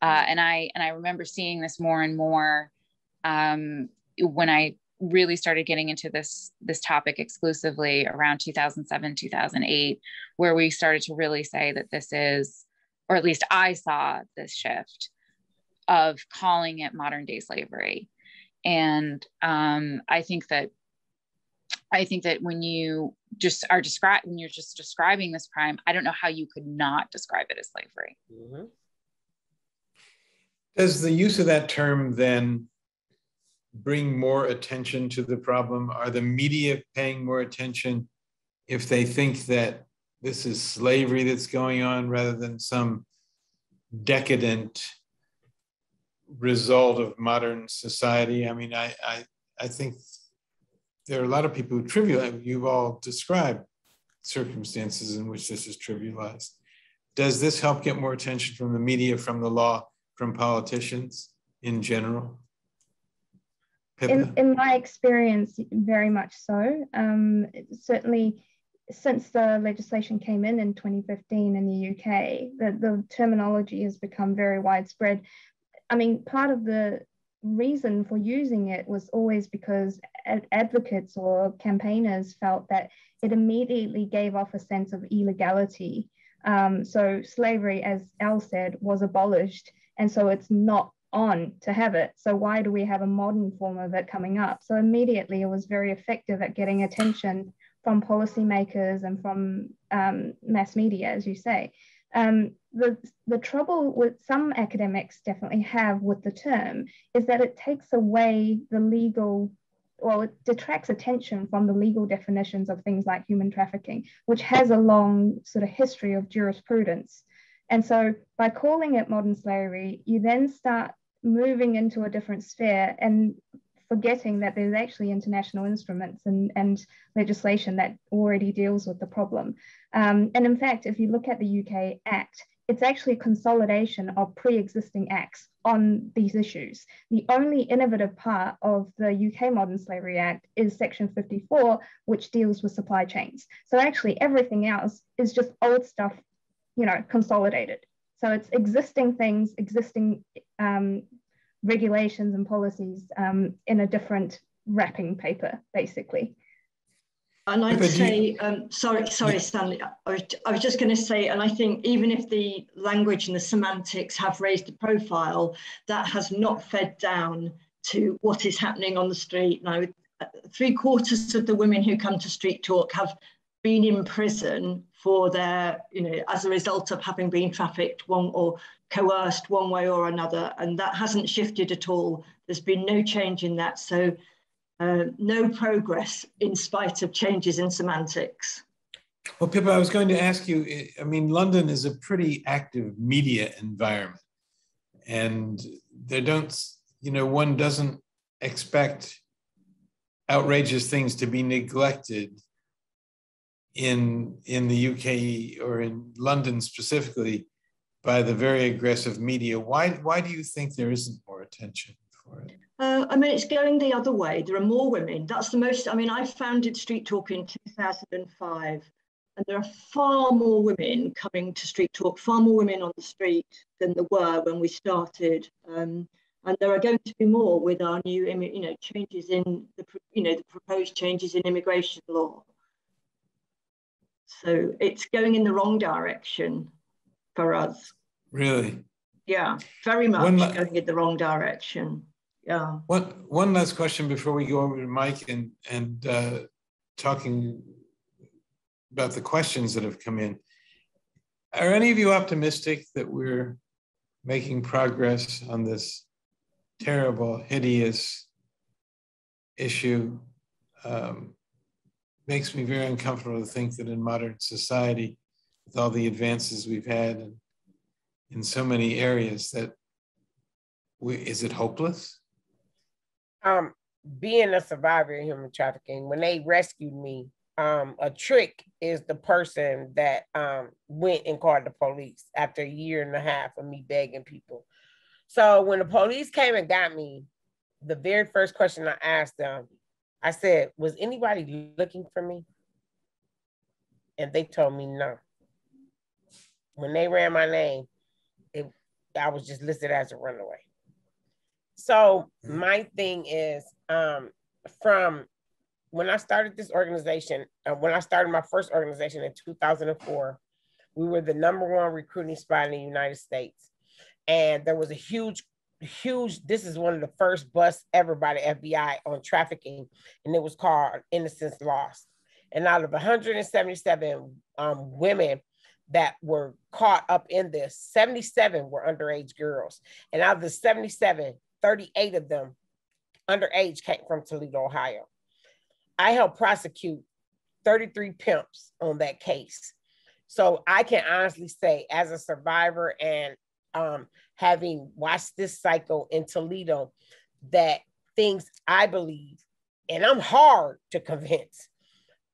Uh, and I and I remember seeing this more and more um, when I really started getting into this, this topic exclusively around two thousand seven, two thousand eight, where we started to really say that this is, or at least I saw this shift of calling it modern day slavery. And um, I think that, I think that when you just are describe, when you're just describing this crime, I don't know how you could not describe it as slavery. Mm-hmm. Does the use of that term then bring more attention to the problem? Are the media paying more attention if they think that this is slavery that's going on rather than some decadent result of modern society? I mean, I, I, I think there are a lot of people who trivialize, you've all described circumstances in which this is trivialized. Does this help get more attention from the media, from the law, from politicians in general? In, in my experience, very much so. Um, certainly, since the legislation came in in twenty fifteen in the U K, the, the terminology has become very widespread. I mean, part of the reason for using it was always because ad advocates or campaigners felt that it immediately gave off a sense of illegality. Um, so slavery, as Elle said, was abolished, and so it's not on to have it. So why do we have a modern form of it coming up? So immediately it was very effective at getting attention from policymakers and from um, mass media, as you say. Um, the, the trouble with some academics definitely have with the term is that it takes away the legal, well, it detracts attention from the legal definitions of things like human trafficking, which has a long sort of history of jurisprudence. And so by calling it modern slavery, you then start moving into a different sphere and forgetting that there's actually international instruments and, and legislation that already deals with the problem. Um, and in fact, if you look at the U K Act, it's actually a consolidation of pre-existing acts on these issues. The only innovative part of the U K Modern Slavery Act is Section fifty-four, which deals with supply chains. So actually everything else is just old stuff, you know, consolidated. So it's existing things, existing um, regulations and policies um, in a different wrapping paper, basically. And I'd say, um, sorry, sorry, Stanley, I was, I was just going to say, and I think even if the language and the semantics have raised the profile, that has not fed down to what is happening on the street. Now, three quarters of the women who come to Street Talk have been in prison for their, you know, as a result of having been trafficked one or coerced one way or another, and that hasn't shifted at all. There's been no change in that, so uh, no progress in spite of changes in semantics. Well, Pippa, I was going to ask you, I mean, London is a pretty active media environment, and there don't, you know, one doesn't expect outrageous things to be neglected in in the U K or in London specifically by the very aggressive media. Why, why do you think there isn't more attention for it? Uh, I mean, it's going the other way. There are more women. That's the most, I mean, I founded Street Talk in two thousand five, and there are far more women coming to Street Talk, far more women on the street than there were when we started. Um, and there are going to be more with our new, you know, changes in, the, you know, the proposed changes in immigration law. So it's going in the wrong direction for us. Really? Yeah, very much going in the wrong direction. Yeah. One, one last question before we go over to Mike and, and uh, talking about the questions that have come in. Are any of you optimistic that we're making progress on this terrible, hideous issue? Um, Makes me very uncomfortable to think that in modern society, with all the advances we've had in, in so many areas, that we, is it hopeless? Um, being a survivor of human trafficking, when they rescued me, um, a trick is the person that um, went and called the police after a year and a half of me begging people. So when the police came and got me, the very first question I asked them, I said, was anybody looking for me? And they told me no. When they ran my name, it, I was just listed as a runaway. So my thing is, um, from when I started this organization, uh, when I started my first organization in two thousand four, we were the number one recruiting spot in the United States. And there was a huge, huge, this is one of the first busts ever by the F B I on trafficking. And it was called Innocence Lost. And out of one hundred seventy-seven um, women that were caught up in this, seventy-seven were underage girls. And out of the seventy-seven, thirty-eight of them underage came from Toledo, Ohio. I helped prosecute thirty-three pimps on that case. So I can honestly say, as a survivor and um, having watched this cycle in Toledo, that things I believe, and I'm hard to convince,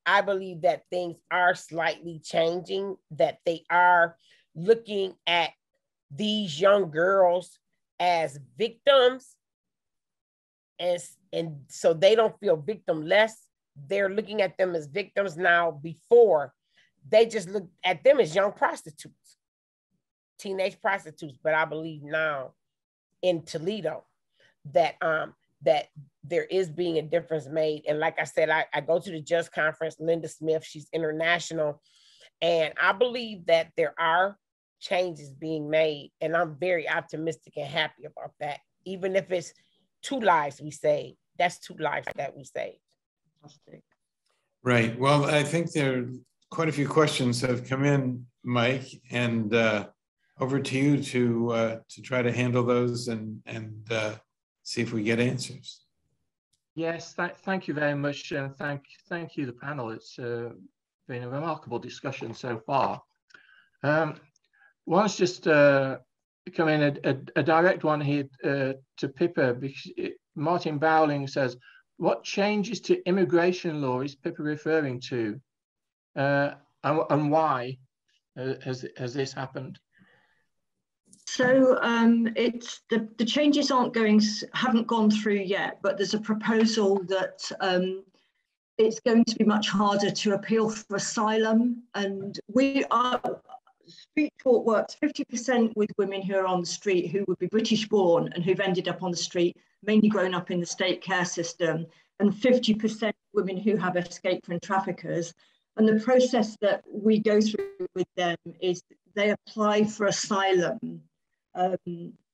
I believe that things are slightly changing, that they are looking at these young girls as victims. And, and so they don't feel victimless. They're looking at them as victims now. Before, they just looked at them as young prostitutes, teenage prostitutes. But I believe now in Toledo that um, that there is being a difference made. And like I said, I, I go to the Just Conference, Linda Smith, she's international. And I believe that there are changes being made. And I'm very optimistic and happy about that. Even if it's two lives we saved, that's two lives that we saved. Right. Well, I think there are quite a few questions have come in, Mike, and uh, over to you to uh, to try to handle those and and uh, see if we get answers. Yes, th thank you very much, and thank thank you the panel. It's uh, been a remarkable discussion so far. Um, one's just uh, come in a, a, a direct one here uh, to Pippa, because it, Martin Bowling says, "What changes to immigration law is Pippa referring to, uh, and, and why uh, has has this happened?" So um, it's the, the changes aren't going, haven't gone through yet, but there's a proposal that um, it's going to be much harder to appeal for asylum. And we are, Street Talk works fifty percent with women who are on the street who would be British born and who've ended up on the street, mainly grown up in the state care system, and fifty percent women who have escaped from traffickers. And the process that we go through with them is they apply for asylum um,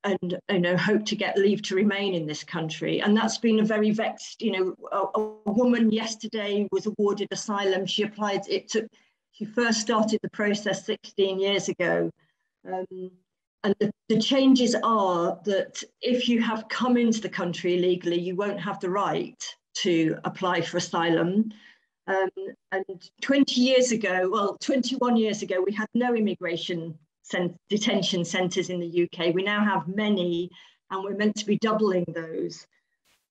and, you know, hope to get leave to remain in this country. And that's been a very vexed, you know, a, a woman yesterday was awarded asylum. She applied, it took, she first started the process sixteen years ago. Um, and the, the changes are that if you have come into the country illegally, you won't have the right to apply for asylum. Um, and twenty years ago, well, twenty-one years ago, we had no immigration cent detention centres in the U K. We now have many, and we're meant to be doubling those.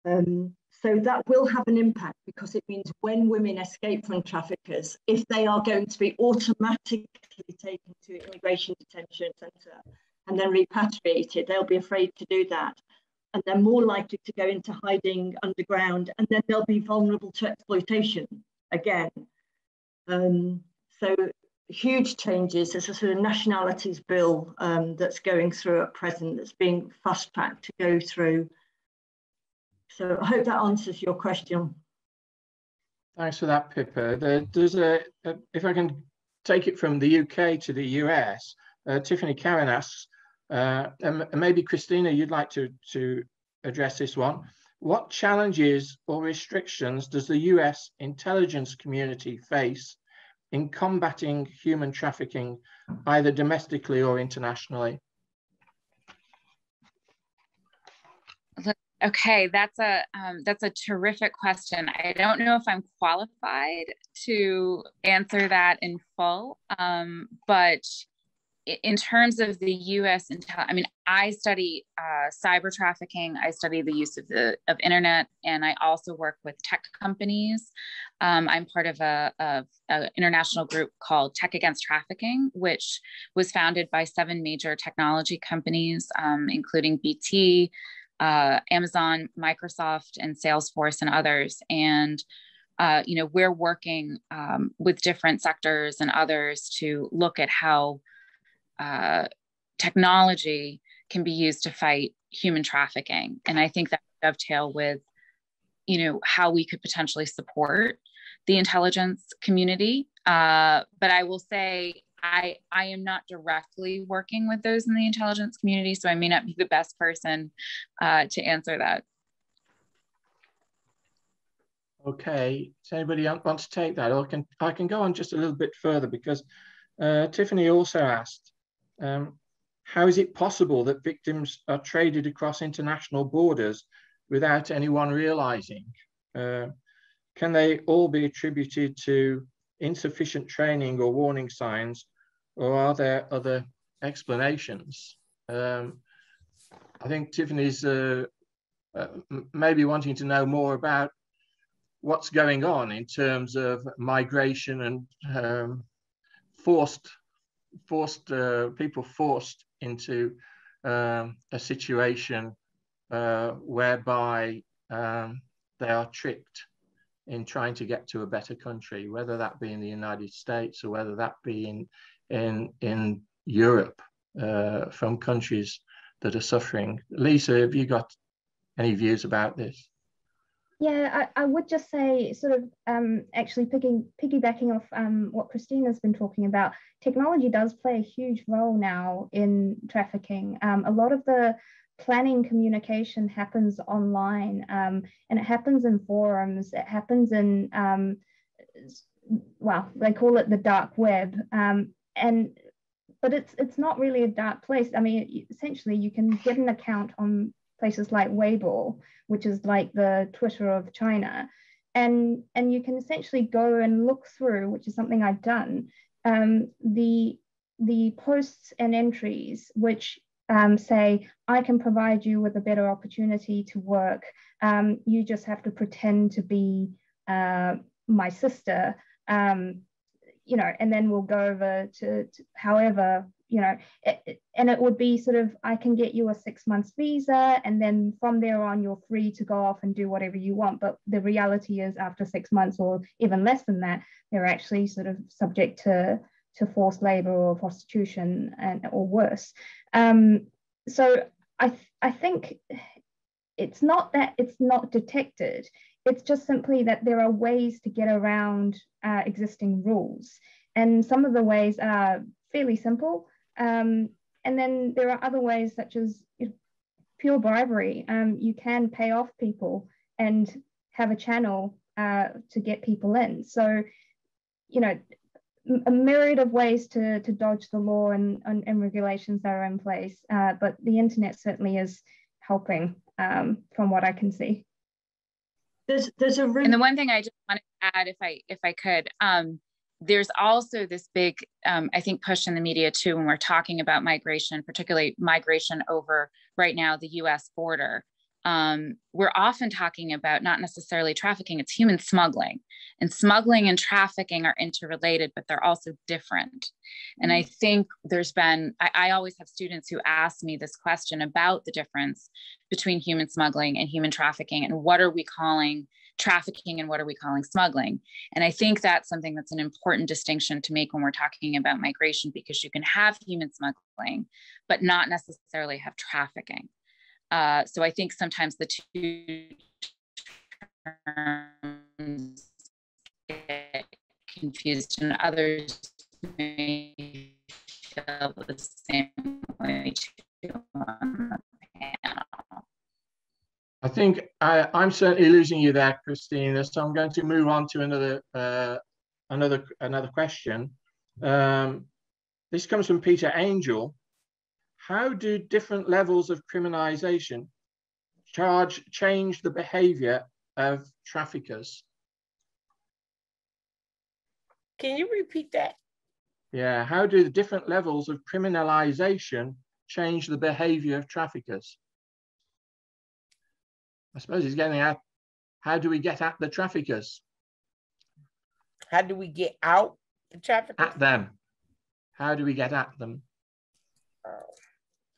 Um, so that will have an impact, because it means when women escape from traffickers, if they are going to be automatically taken to immigration detention centre and then repatriated, they'll be afraid to do that. And they're more likely to go into hiding underground, and then they'll be vulnerable to exploitation again. Um, so huge changes. There's a sort of nationalities bill um, that's going through at present that's being fast-tracked to go through. So I hope that answers your question. Thanks for that, Pippa. There, there's a, a, if I can take it from the U K to the U S, uh, Tiffany Karen asks, uh, and maybe Christina, you'd like to, to address this one. What challenges or restrictions does the U S intelligence community face in combating human trafficking, either domestically or internationally? Okay, that's a um, that's a terrific question. I don't know if I'm qualified to answer that in full, um, but in terms of the U S intelligence, I mean, I study uh, cyber trafficking. I study the use of the of internet, and I also work with tech companies. Um, I'm part of a, a, a international group called Tech Against Trafficking, which was founded by seven major technology companies, um, including B T, uh, Amazon, Microsoft, and Salesforce, and others. And uh, you know, we're working um, with different sectors and others to look at how Uh, technology can be used to fight human trafficking. And I think that would dovetail with, you know, how we could potentially support the intelligence community. Uh, but I will say, I, I am not directly working with those in the intelligence community, so I may not be the best person uh, to answer that. Okay, does anybody want to take that? Or can, I can go on just a little bit further, because uh, Tiffany also asked, um, how is it possible that victims are traded across international borders without anyone realizing? Uh, can they all be attributed to insufficient training or warning signs, or are there other explanations? Um, I think Tiffany's uh, uh, maybe wanting to know more about what's going on in terms of migration and um, forced, forced uh, people forced into um, a situation uh, whereby um, they are tricked in trying to get to a better country, whether that be in the United States or whether that be in, in, in Europe, uh, from countries that are suffering. Lisa, have you got any views about this? Yeah, I, I would just say, sort of um, actually picking, piggybacking off um, what Christina's been talking about, technology does play a huge role now in trafficking. Um, a lot of the planning communication happens online, um, and it happens in forums, it happens in, um, well, they call it the dark web. Um, and but it's, it's not really a dark place. I mean, essentially you can get an account on places like Weibo, which is like the Twitter of China. And, and you can essentially go and look through, which is something I've done, um, the, the posts and entries, which um, say, I can provide you with a better opportunity to work. Um, you just have to pretend to be uh, my sister, um, you know, and then we'll go over to, to however, you know, it, and it would be sort of, I can get you a six months visa, and then from there on, you're free to go off and do whatever you want. But the reality is after six months or even less than that, they're actually sort of subject to, to forced labor or prostitution and or worse. Um, so I, th I think it's not that it's not detected. It's just simply that there are ways to get around uh, existing rules. And some of the ways are fairly simple. Um, and then there are other ways, such as pure bribery. Um, you can pay off people and have a channel uh, to get people in. So, you know, a myriad of ways to, to dodge the law and, and, and regulations that are in place. Uh, but the internet certainly is helping, um, from what I can see. There's, there's a and the one thing I just wanted to add, if I, if I could, um, there's also this big, um, I think, push in the media too, when we're talking about migration, particularly migration over right now, the U S border. Um, we're often talking about not necessarily trafficking, it's human smuggling. And smuggling and trafficking are interrelated, but they're also different. And I think there's been, I, I always have students who ask me this question about the difference between human smuggling and human trafficking, and what are we calling trafficking and what are we calling smuggling? And I think that's something that's an important distinction to make when we're talking about migration, because you can have human smuggling, but not necessarily have trafficking. Uh, so I think sometimes the two terms get confused, and others may feel the same way too on the panel. I think I, I'm certainly losing you there, Christina. So I'm going to move on to another uh, another another question. Um, this comes from Peter Angel. How do different levels of criminalization charge, change the behavior of traffickers? Can you repeat that? Yeah, how do the different levels of criminalization change the behavior of traffickers? I suppose he's getting at, how do we get at the traffickers? How do we get out the traffickers? At them. How do we get at them? Uh,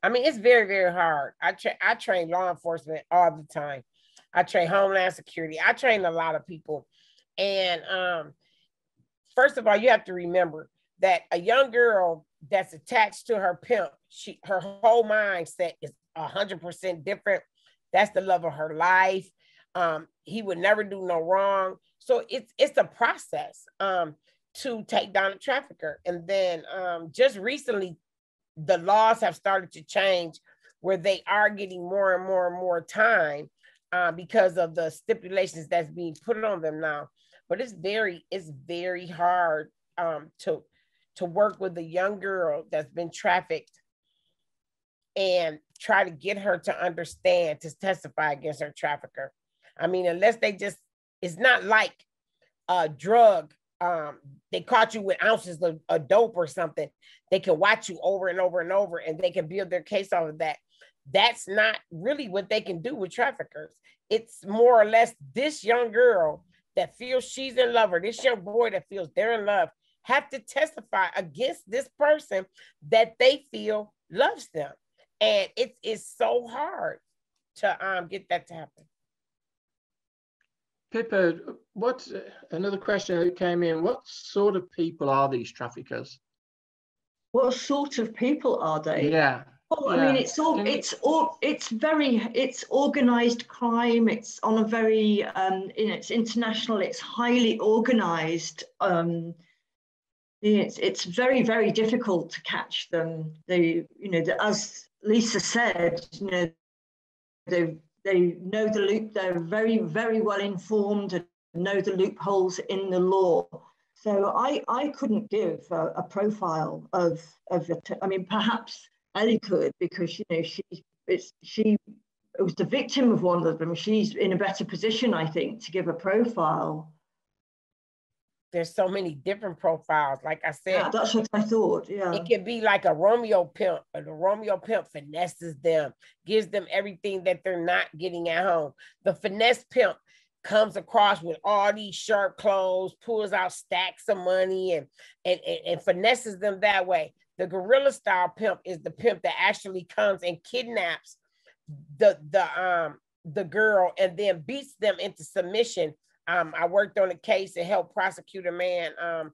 I mean, it's very, very hard. I, tra I train law enforcement all the time. I train Homeland Security. I train a lot of people. And um, first of all, you have to remember that a young girl that's attached to her pimp, she, her whole mindset is one hundred percent different. That's the love of her life. Um, he would never do no wrong. So it's it's a process um, to take down a trafficker. And then um, just recently, the laws have started to change where they are getting more and more and more time uh, because of the stipulations that's being put on them now. But it's very, it's very hard um, to, to work with a young girl that's been trafficked and try to get her to understand, to testify against her trafficker. I mean, unless they just, it's not like a drug, um, they caught you with ounces of, of dope or something. They can watch you over and over and over and they can build their case off of that. That's not really what they can do with traffickers. It's more or less this young girl that feels she's in love, or this young boy that feels they're in love, have to testify against this person that they feel loves them. And it is so hard to um, get that to happen. Pippa, what's another question that came in? What sort of people are these traffickers? What sort of people are they? Yeah. Well, yeah. I mean, it's all, it's all, it's very, it's organized crime. It's on a very, um, you know, it's international. It's highly organized. Um, it's it's very very difficult to catch them. They, you know, the, as Lisa said, you know, they they know the loop. They're very very well informed and know the loopholes in the law. So I I couldn't give a, a profile of of the t I mean, perhaps Ellie could, because you know she it's she was the victim of one of them. She's in a better position, I think, to give a profile. There's so many different profiles. Like I said, yeah, that's what I thought. Yeah, it could be like a Romeo pimp. The Romeo pimp finesses them, gives them everything that they're not getting at home. The finesse pimp comes across with all these sharp clothes, pulls out stacks of money, and and and, and finesses them that way. The guerrilla style pimp is the pimp that actually comes and kidnaps the the um the girl and then beats them into submission. Um, I worked on a case and helped prosecute a man um,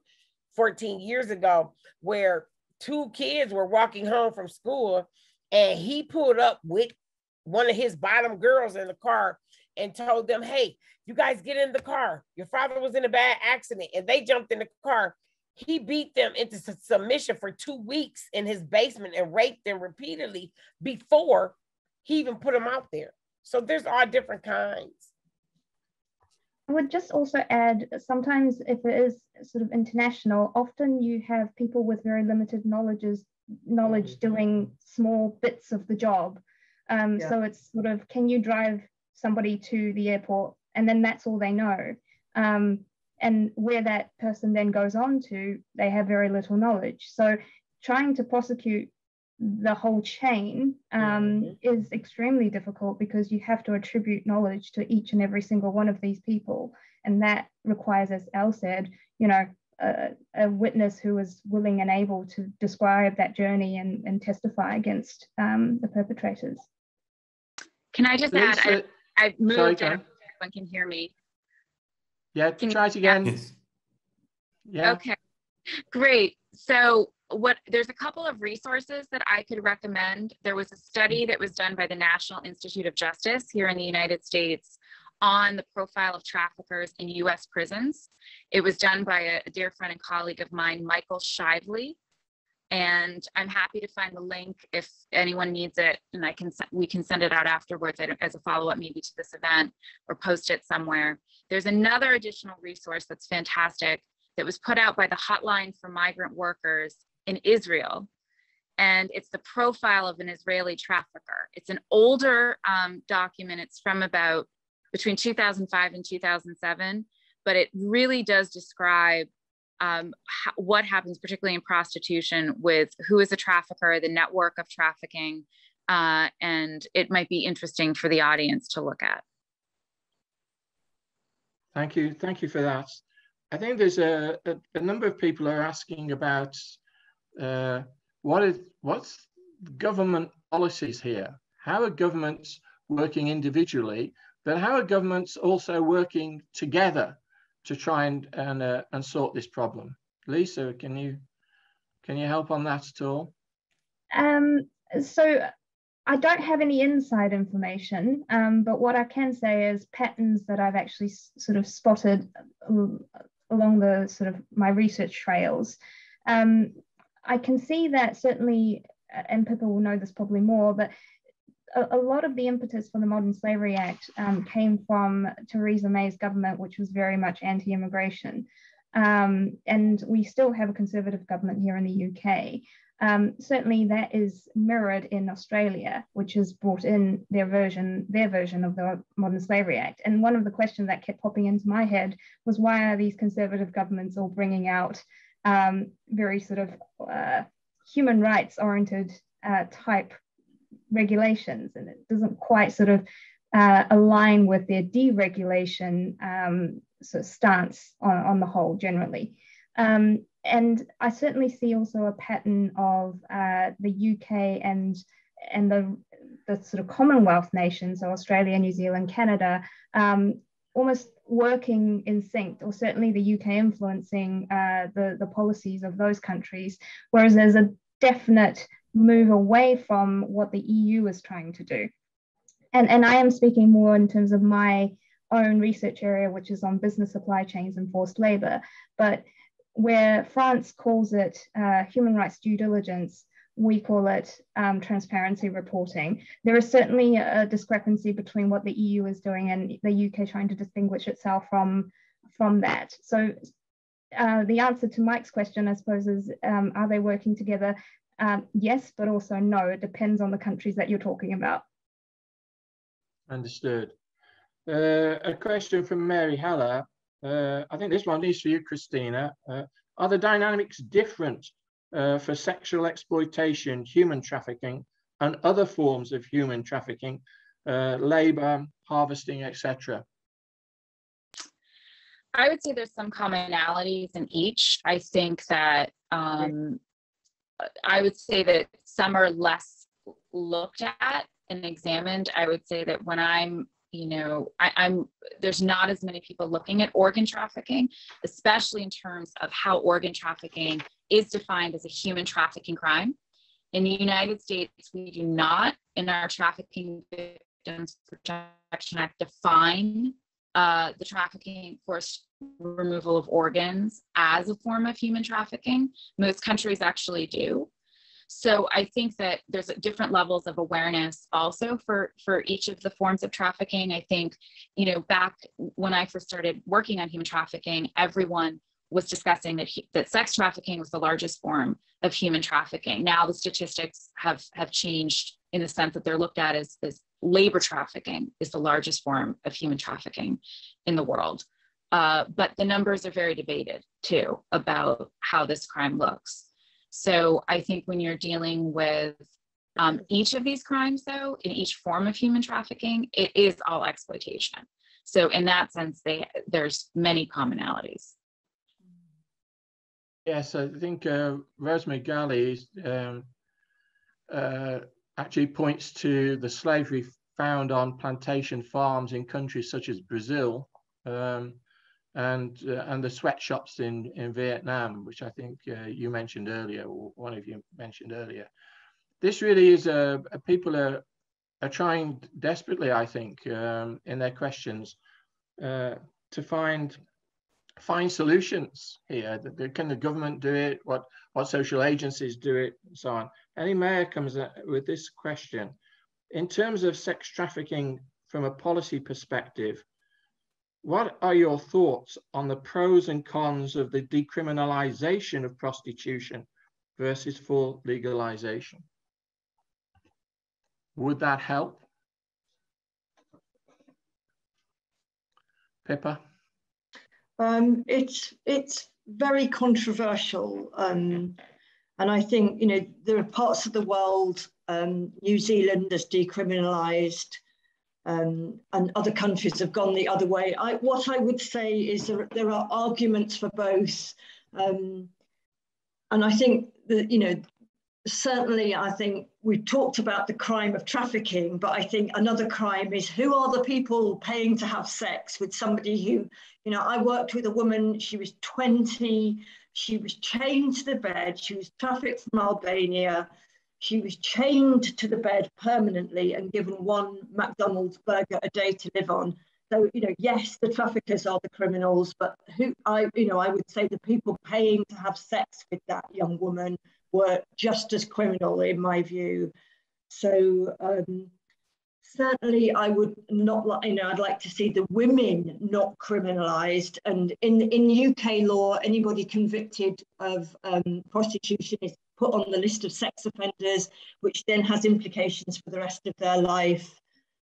fourteen years ago where two kids were walking home from school and he pulled up with one of his bottom girls in the car and told them, "Hey, you guys get in the car. Your father was in a bad accident," and they jumped in the car. He beat them into submission for two weeks in his basement and raped them repeatedly before he even put them out there. So there's all different kinds. I would just also add, sometimes if it is sort of international, often you have people with very limited knowledges, knowledge doing small bits of the job. Um, yeah. So it's sort of, can you drive somebody to the airport? And then that's all they know. Um, And where that person then goes on to, they have very little knowledge. So trying to prosecute the whole chain um, mm-hmm. is extremely difficult, because you have to attribute knowledge to each and every single one of these people. And that requires, as Elle said, you know, a, a witness who is willing and able to describe that journey and, and testify against um, the perpetrators. Can I just Lisa, add, I, I've moved, sorry, can I? If everyone can hear me. Yeah, can try it again. Yes. Yeah. Okay, great. So what, there's a couple of resources that I could recommend. There was a study that was done by the National Institute of Justice here in the United States on the profile of traffickers in U S prisons. It was done by a, a dear friend and colleague of mine, Michael Shively. And I'm happy to find the link if anyone needs it, and I can we can send it out afterwards as a follow-up maybe to this event, or post it somewhere. There's another additional resource that's fantastic that was put out by the Hotline for Migrant Workers in Israel, and it's the profile of an Israeli trafficker. It's an older um, document. It's from about between two thousand five and two thousand seven, but it really does describe Um, what happens, particularly in prostitution, with who is a trafficker, the network of trafficking, uh, and it might be interesting for the audience to look at. Thank you, thank you for that. I think there's a, a, a number of people are asking about uh, what is what's government policies here? How are governments working individually, but how are governments also working together to try and and, uh, and sort this problem? Lisa, can you can you help on that at all? Um, so I don't have any inside information, um, but what I can say is patterns that I've actually sort of spotted along the sort of my research trails. Um, I can see that certainly, and Pippa will know this probably more, but a, a lot of the impetus for the Modern Slavery Act um, came from Theresa May's government, which was very much anti-immigration. Um, and we still have a conservative government here in the U K. Um, certainly that is mirrored in Australia, which has brought in their version, their version of the Modern Slavery Act. And one of the questions that kept popping into my head was, why are these conservative governments all bringing out um, very sort of uh, human rights oriented uh, type regulations? And it doesn't quite sort of uh, align with their deregulation um, sort of stance on, on the whole generally. Um, And I certainly see also a pattern of uh, the U K and, and the, the sort of Commonwealth nations, so Australia, New Zealand, Canada, um, almost working in sync, or certainly the U K influencing uh, the, the policies of those countries, whereas there's a definite move away from what the E U is trying to do. And, and I am speaking more in terms of my own research area, which is on business supply chains and forced labour, but where France calls it uh, human rights due diligence, we call it um, transparency reporting. There is certainly a discrepancy between what the E U is doing and the U K trying to distinguish itself from, from that. So uh, the answer to Mike's question, I suppose, is um, are they working together? Um, yes, but also no. It depends on the countries that you're talking about. Understood. Uh, a question from Mary Haller. Uh, I think this one is for you, Christina. Uh, are the dynamics different uh, for sexual exploitation, human trafficking, and other forms of human trafficking, uh, labour, harvesting, et cetera? I would say there's some commonalities in each. I think that um, I would say that some are less looked at and examined. I would say that when I'm you know, I, I'm, there's not as many people looking at organ trafficking, especially in terms of how organ trafficking is defined as a human trafficking crime. In the United States, we do not, in our Trafficking Victims Protection Act, define uh, the trafficking, forced removal of organs as a form of human trafficking. Most countries actually do. So I think that there's different levels of awareness also for, for each of the forms of trafficking. I think, you know, back when I first started working on human trafficking, everyone was discussing that, that sex trafficking was the largest form of human trafficking. Now the statistics have, have changed in the sense that they're looked at as, as labor trafficking is the largest form of human trafficking in the world. Uh, but the numbers are very debated too about how this crime looks. So I think when you're dealing with um, each of these crimes, though, in each form of human trafficking, it is all exploitation. So in that sense, they, there's many commonalities. Yes, I think uh, Rosemary Galley um, uh, actually points to the slavery found on plantation farms in countries such as Brazil um, and uh, and the sweatshops in in Vietnam, which I think uh, you mentioned earlier, or one of you mentioned earlier. This really is a, a people are are trying desperately, I think, um, in their questions uh, to find find solutions here. Can the government do it? What what social agencies do it, and so on. Ellie Mayer comes with this question: in terms of sex trafficking from a policy perspective, what are your thoughts on the pros and cons of the decriminalization of prostitution versus full legalization? Would that help? Pippa? Um, it's, it's very controversial. Um, and I think, you know, there are parts of the world, um, New Zealand has decriminalized, Um, and other countries have gone the other way. I, what I would say is there, there are arguments for both. Um, and I think that, you know, certainly I think we talked about the crime of trafficking, but I think another crime is who are the people paying to have sex with somebody who, you know, I worked with a woman, she was twenty, she was chained to the bed, she was trafficked from Albania, She was chained to the bed permanently and given one McDonald's burger a day to live on. So, you know, yes, the traffickers are the criminals, but who I, you know, I would say the people paying to have sex with that young woman were just as criminal in my view. So um, certainly I would not, you know, I'd like to see the women not criminalized. And in, in U K law, anybody convicted of um, prostitution is put on the list of sex offenders, which then has implications for the rest of their life.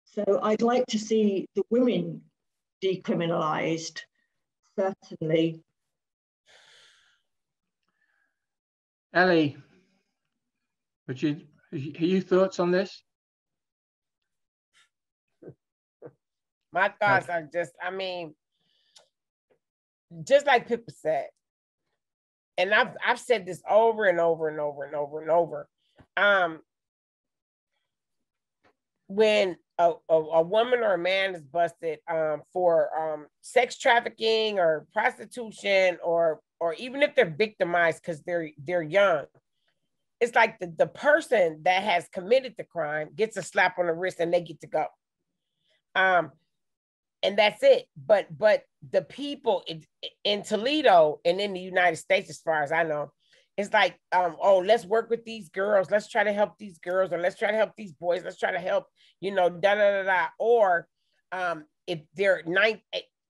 So I'd like to see the women decriminalised, certainly. Ellie, would you, have you thoughts on this? My thoughts are just, I mean, just like Pippa said, and I've, I've said this over and over and over and over and over. Um, when A, a, a woman or a man is busted um, for um, sex trafficking or prostitution, or or even if they're victimized because they're they're young, it's like the, the person that has committed the crime gets a slap on the wrist and they get to go, um, and that's it. But but the people in, in Toledo and in the United States, as far as I know, it's like um, oh, let's work with these girls, let's try to help these girls, or let's try to help these boys, let's try to help. You know, da da da da. Or um, if they're nine,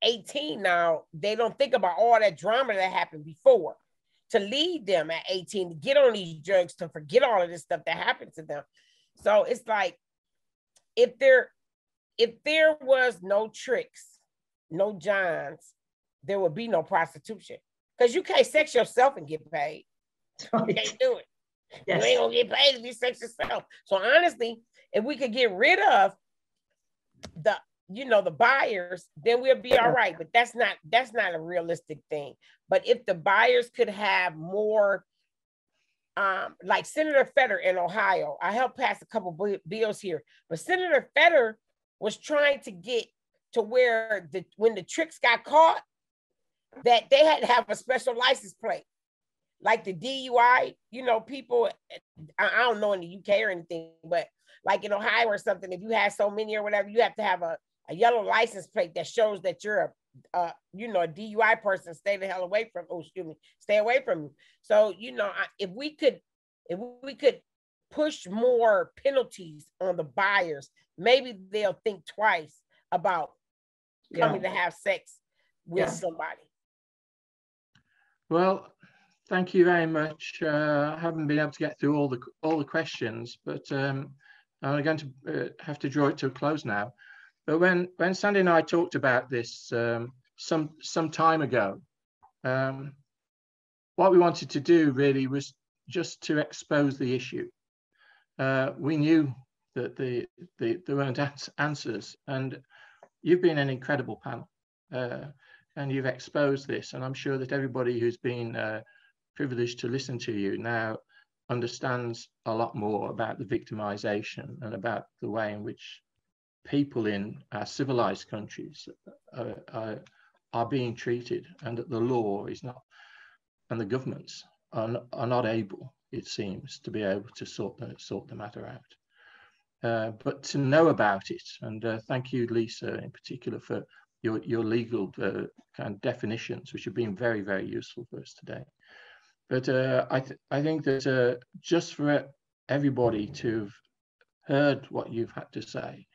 eighteen now, they don't think about all that drama that happened before to lead them at eighteen to get on these drugs, to forget all of this stuff that happened to them. So it's like, if there, if there was no tricks, no Johns, there would be no prostitution, because you can't sex yourself and get paid. Right. You can't do it. Yes. You ain't gonna get paid if you sex yourself. So honestly, if we could get rid of the, you know, the buyers, then we'll be all right. But that's not, that's not a realistic thing. But if the buyers could have more, um, like Senator Fetter in Ohio, I helped pass a couple bills here, but Senator Fetter was trying to get to where the, when the tricks got caught, that they had to have a special license plate. Like the D U I, you know, people, I, I don't know in the U K or anything, but like in Ohio or something, if you have so many or whatever, you have to have a, a yellow license plate that shows that you're a, uh, you know, a D U I person. Stay the hell away from, oh, excuse me, stay away from you. So, you know, I, if we could, if we could push more penalties on the buyers, maybe they'll think twice about yeah. coming to have sex with yeah. somebody. Well, thank you very much. Uh, I haven't been able to get through all the all the questions, but um, I'm going to uh, have to draw it to a close now. But when when Sandy and I talked about this um, some some time ago, um, what we wanted to do really was just to expose the issue. Uh, we knew that the, the there weren't answers, and you've been an incredible panel, uh, and you've exposed this, and I'm sure that everybody who's been uh, privileged to listen to you now understands a lot more about the victimization and about the way in which people in our civilized countries are, are, are being treated, and that the law is not, and the governments are, are not able, it seems, to be able to sort the, sort the matter out. Uh, but to know about it, and uh, thank you, Lisa, in particular, for your, your legal uh, kind of definitions, which have been very, very useful for us today. But uh, I, th I think that uh, just for everybody to have heard what you've had to say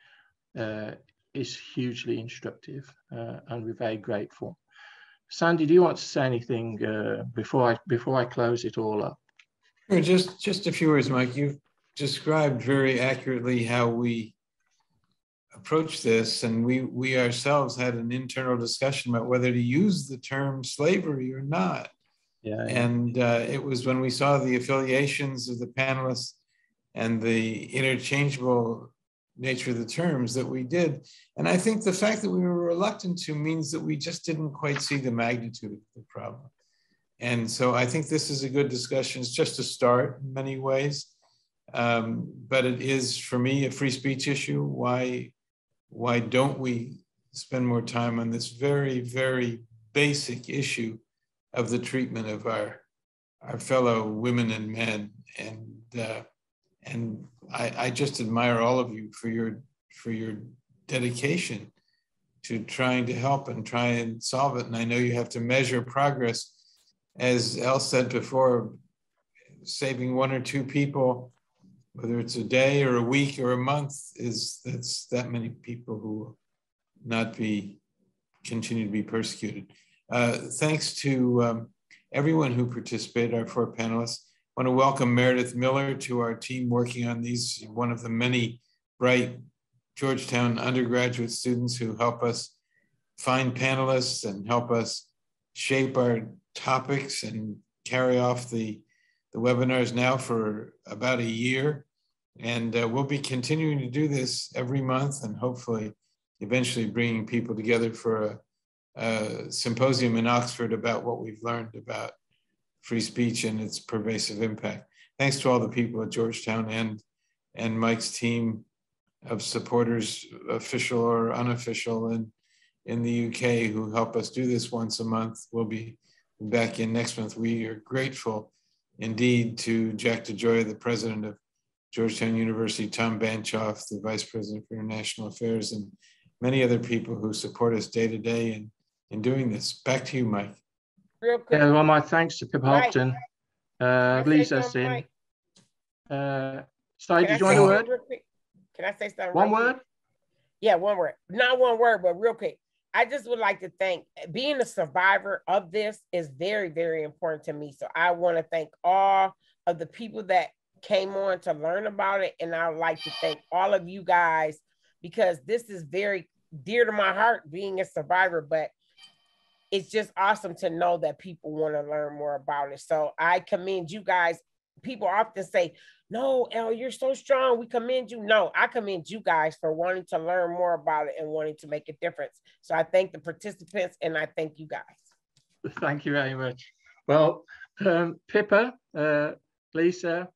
uh, is hugely instructive, uh, and we're very grateful. Sandy, do you want to say anything uh, before I before I close it all up? Sure, just just a few words, Mike. You've described very accurately how we approach this, and we we ourselves had an internal discussion about whether to use the term slavery or not. Yeah, yeah. And uh, it was when we saw the affiliations of the panelists and the interchangeable nature of the terms that we did. And I think the fact that we were reluctant to means that we just didn't quite see the magnitude of the problem. And so I think this is a good discussion. It's just a start in many ways. Um, but it is, for me, a free speech issue. Why, why don't we spend more time on this very, very basic issue of the treatment of our, our fellow women and men, and, uh, and I, I just admire all of you for your for your dedication to trying to help and try and solve it. And I know you have to measure progress, as Elle said before, saving one or two people, whether it's a day or a week or a month, is that's that many people who will not be continue to be persecuted. Uh, thanks to um, everyone who participated, our four panelists. I want to welcome Meredith Miller to our team working on these, one of the many bright Georgetown undergraduate students who help us find panelists and help us shape our topics and carry off the, the webinars now for about a year. And uh, we'll be continuing to do this every month and hopefully eventually bringing people together for a, a symposium in Oxford about what we've learned about free speech and its pervasive impact. Thanks to all the people at Georgetown and, and Mike's team of supporters, official or unofficial, and in the U K who help us do this once a month. We'll be back in next month. We are grateful indeed to Jack DeJoy, the president of Georgetown University, Tom Banchoff, the vice president for international affairs, and many other people who support us day to day in, in doing this. Back to you, Mike. Real quick. Yeah, well, my thanks to Pippa Hockton, uh, Lisa Hsin. Uh, so, did you want a word? Can I say something? One word? Yeah, one word. Not one word, but real quick. I just would like to thank, being a survivor of this is very, very important to me. So I want to thank all of the people that came on to learn about it. And I would like to thank all of you guys, because this is very dear to my heart, being a survivor, but it's just awesome to know that people want to learn more about it. So I commend you guys. People often say, no, Elle, you're so strong, we commend you. No, I commend you guys for wanting to learn more about it and wanting to make a difference. So I thank the participants and I thank you guys. Thank you very much. Well, um, Pippa, uh, Lisa,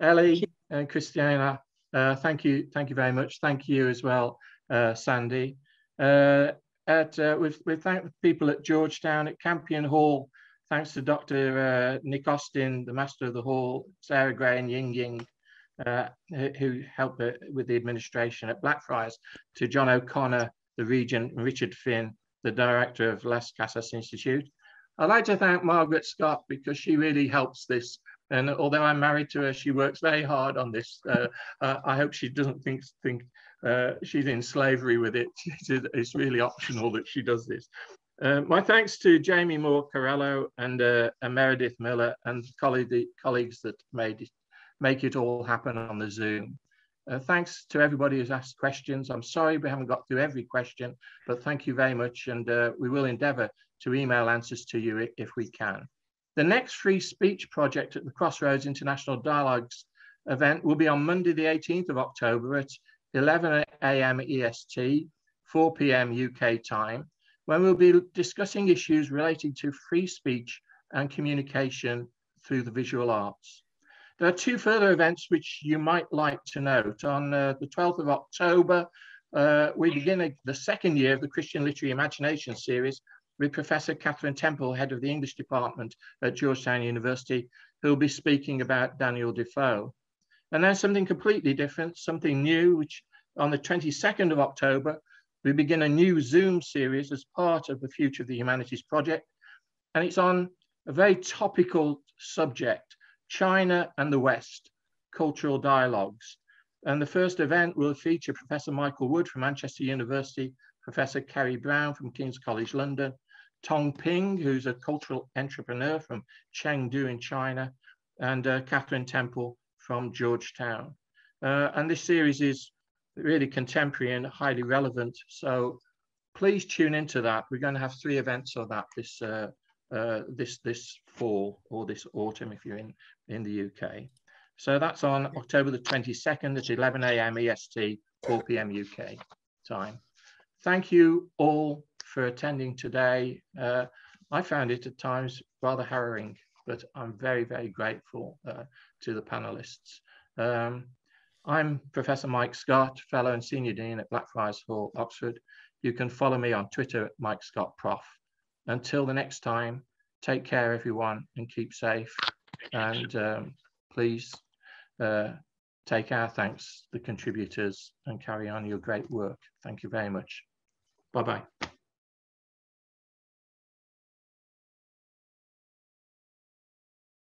Ellie and Christina, uh, thank you. Thank you very much. Thank you as well, uh, Sandy. Uh, At, uh, we've, we've thanked people at Georgetown, at Campion Hall, thanks to Doctor Uh, Nick Austin, the master of the hall, Sarah Gray and Ying Ying, uh, who helped with the administration at Blackfriars, to John O'Connor, the regent, and Richard Finn, the director of Las Casas Institute. I'd like to thank Margaret Scott, because she really helps this. And although I'm married to her, she works very hard on this. Uh, uh, I hope she doesn't think, think uh, she's in slavery with it. It's really optional that she does this. Uh, my thanks to Jamie Moore Carello and, uh, and Meredith Miller and colleague, colleagues that made it, make it all happen on the Zoom. Uh, thanks to everybody who's asked questions. I'm sorry we haven't got through every question, but thank you very much. And uh, we will endeavour to email answers to you if we can. The next Free Speech Project at the Crossroads International Dialogues event will be on Monday, the eighteenth of October at eleven A M E S T, four P M U K time, when we'll be discussing issues relating to free speech and communication through the visual arts. There are two further events which you might like to note. On uh, the twelfth of October, uh, we begin a, the second year of the Christian Literary Imagination Series with Professor Catherine Temple, head of the English department at Georgetown University, who will be speaking about Daniel Defoe. And then something completely different, something new, which on the twenty-second of October, we begin a new Zoom series as part of the Future of the Humanities Project. And it's on a very topical subject, China and the West, cultural dialogues. And the first event will feature Professor Michael Wood from Manchester University, Professor Kerry Brown from King's College London, Tong Ping, who's a cultural entrepreneur from Chengdu in China, and uh, Catherine Temple from Georgetown. Uh, and this series is really contemporary and highly relevant. So please tune into that. We're going to have three events of that this, uh, uh, this, this fall or this autumn if you're in, in the U K. So that's on October the twenty-second at eleven A M E S T, four P M U K time. Thank you all for attending today. Uh, I found it at times rather harrowing, but I'm very, very grateful uh, to the panelists. Um, I'm Professor Mike Scott, Fellow and Senior Dean at Blackfriars Hall, Oxford. You can follow me on Twitter at Mike Scott Prof. Until the next time, take care everyone and keep safe. And um, please uh, Take our thanks, the contributors, and carry on your great work. Thank you very much. Bye-bye.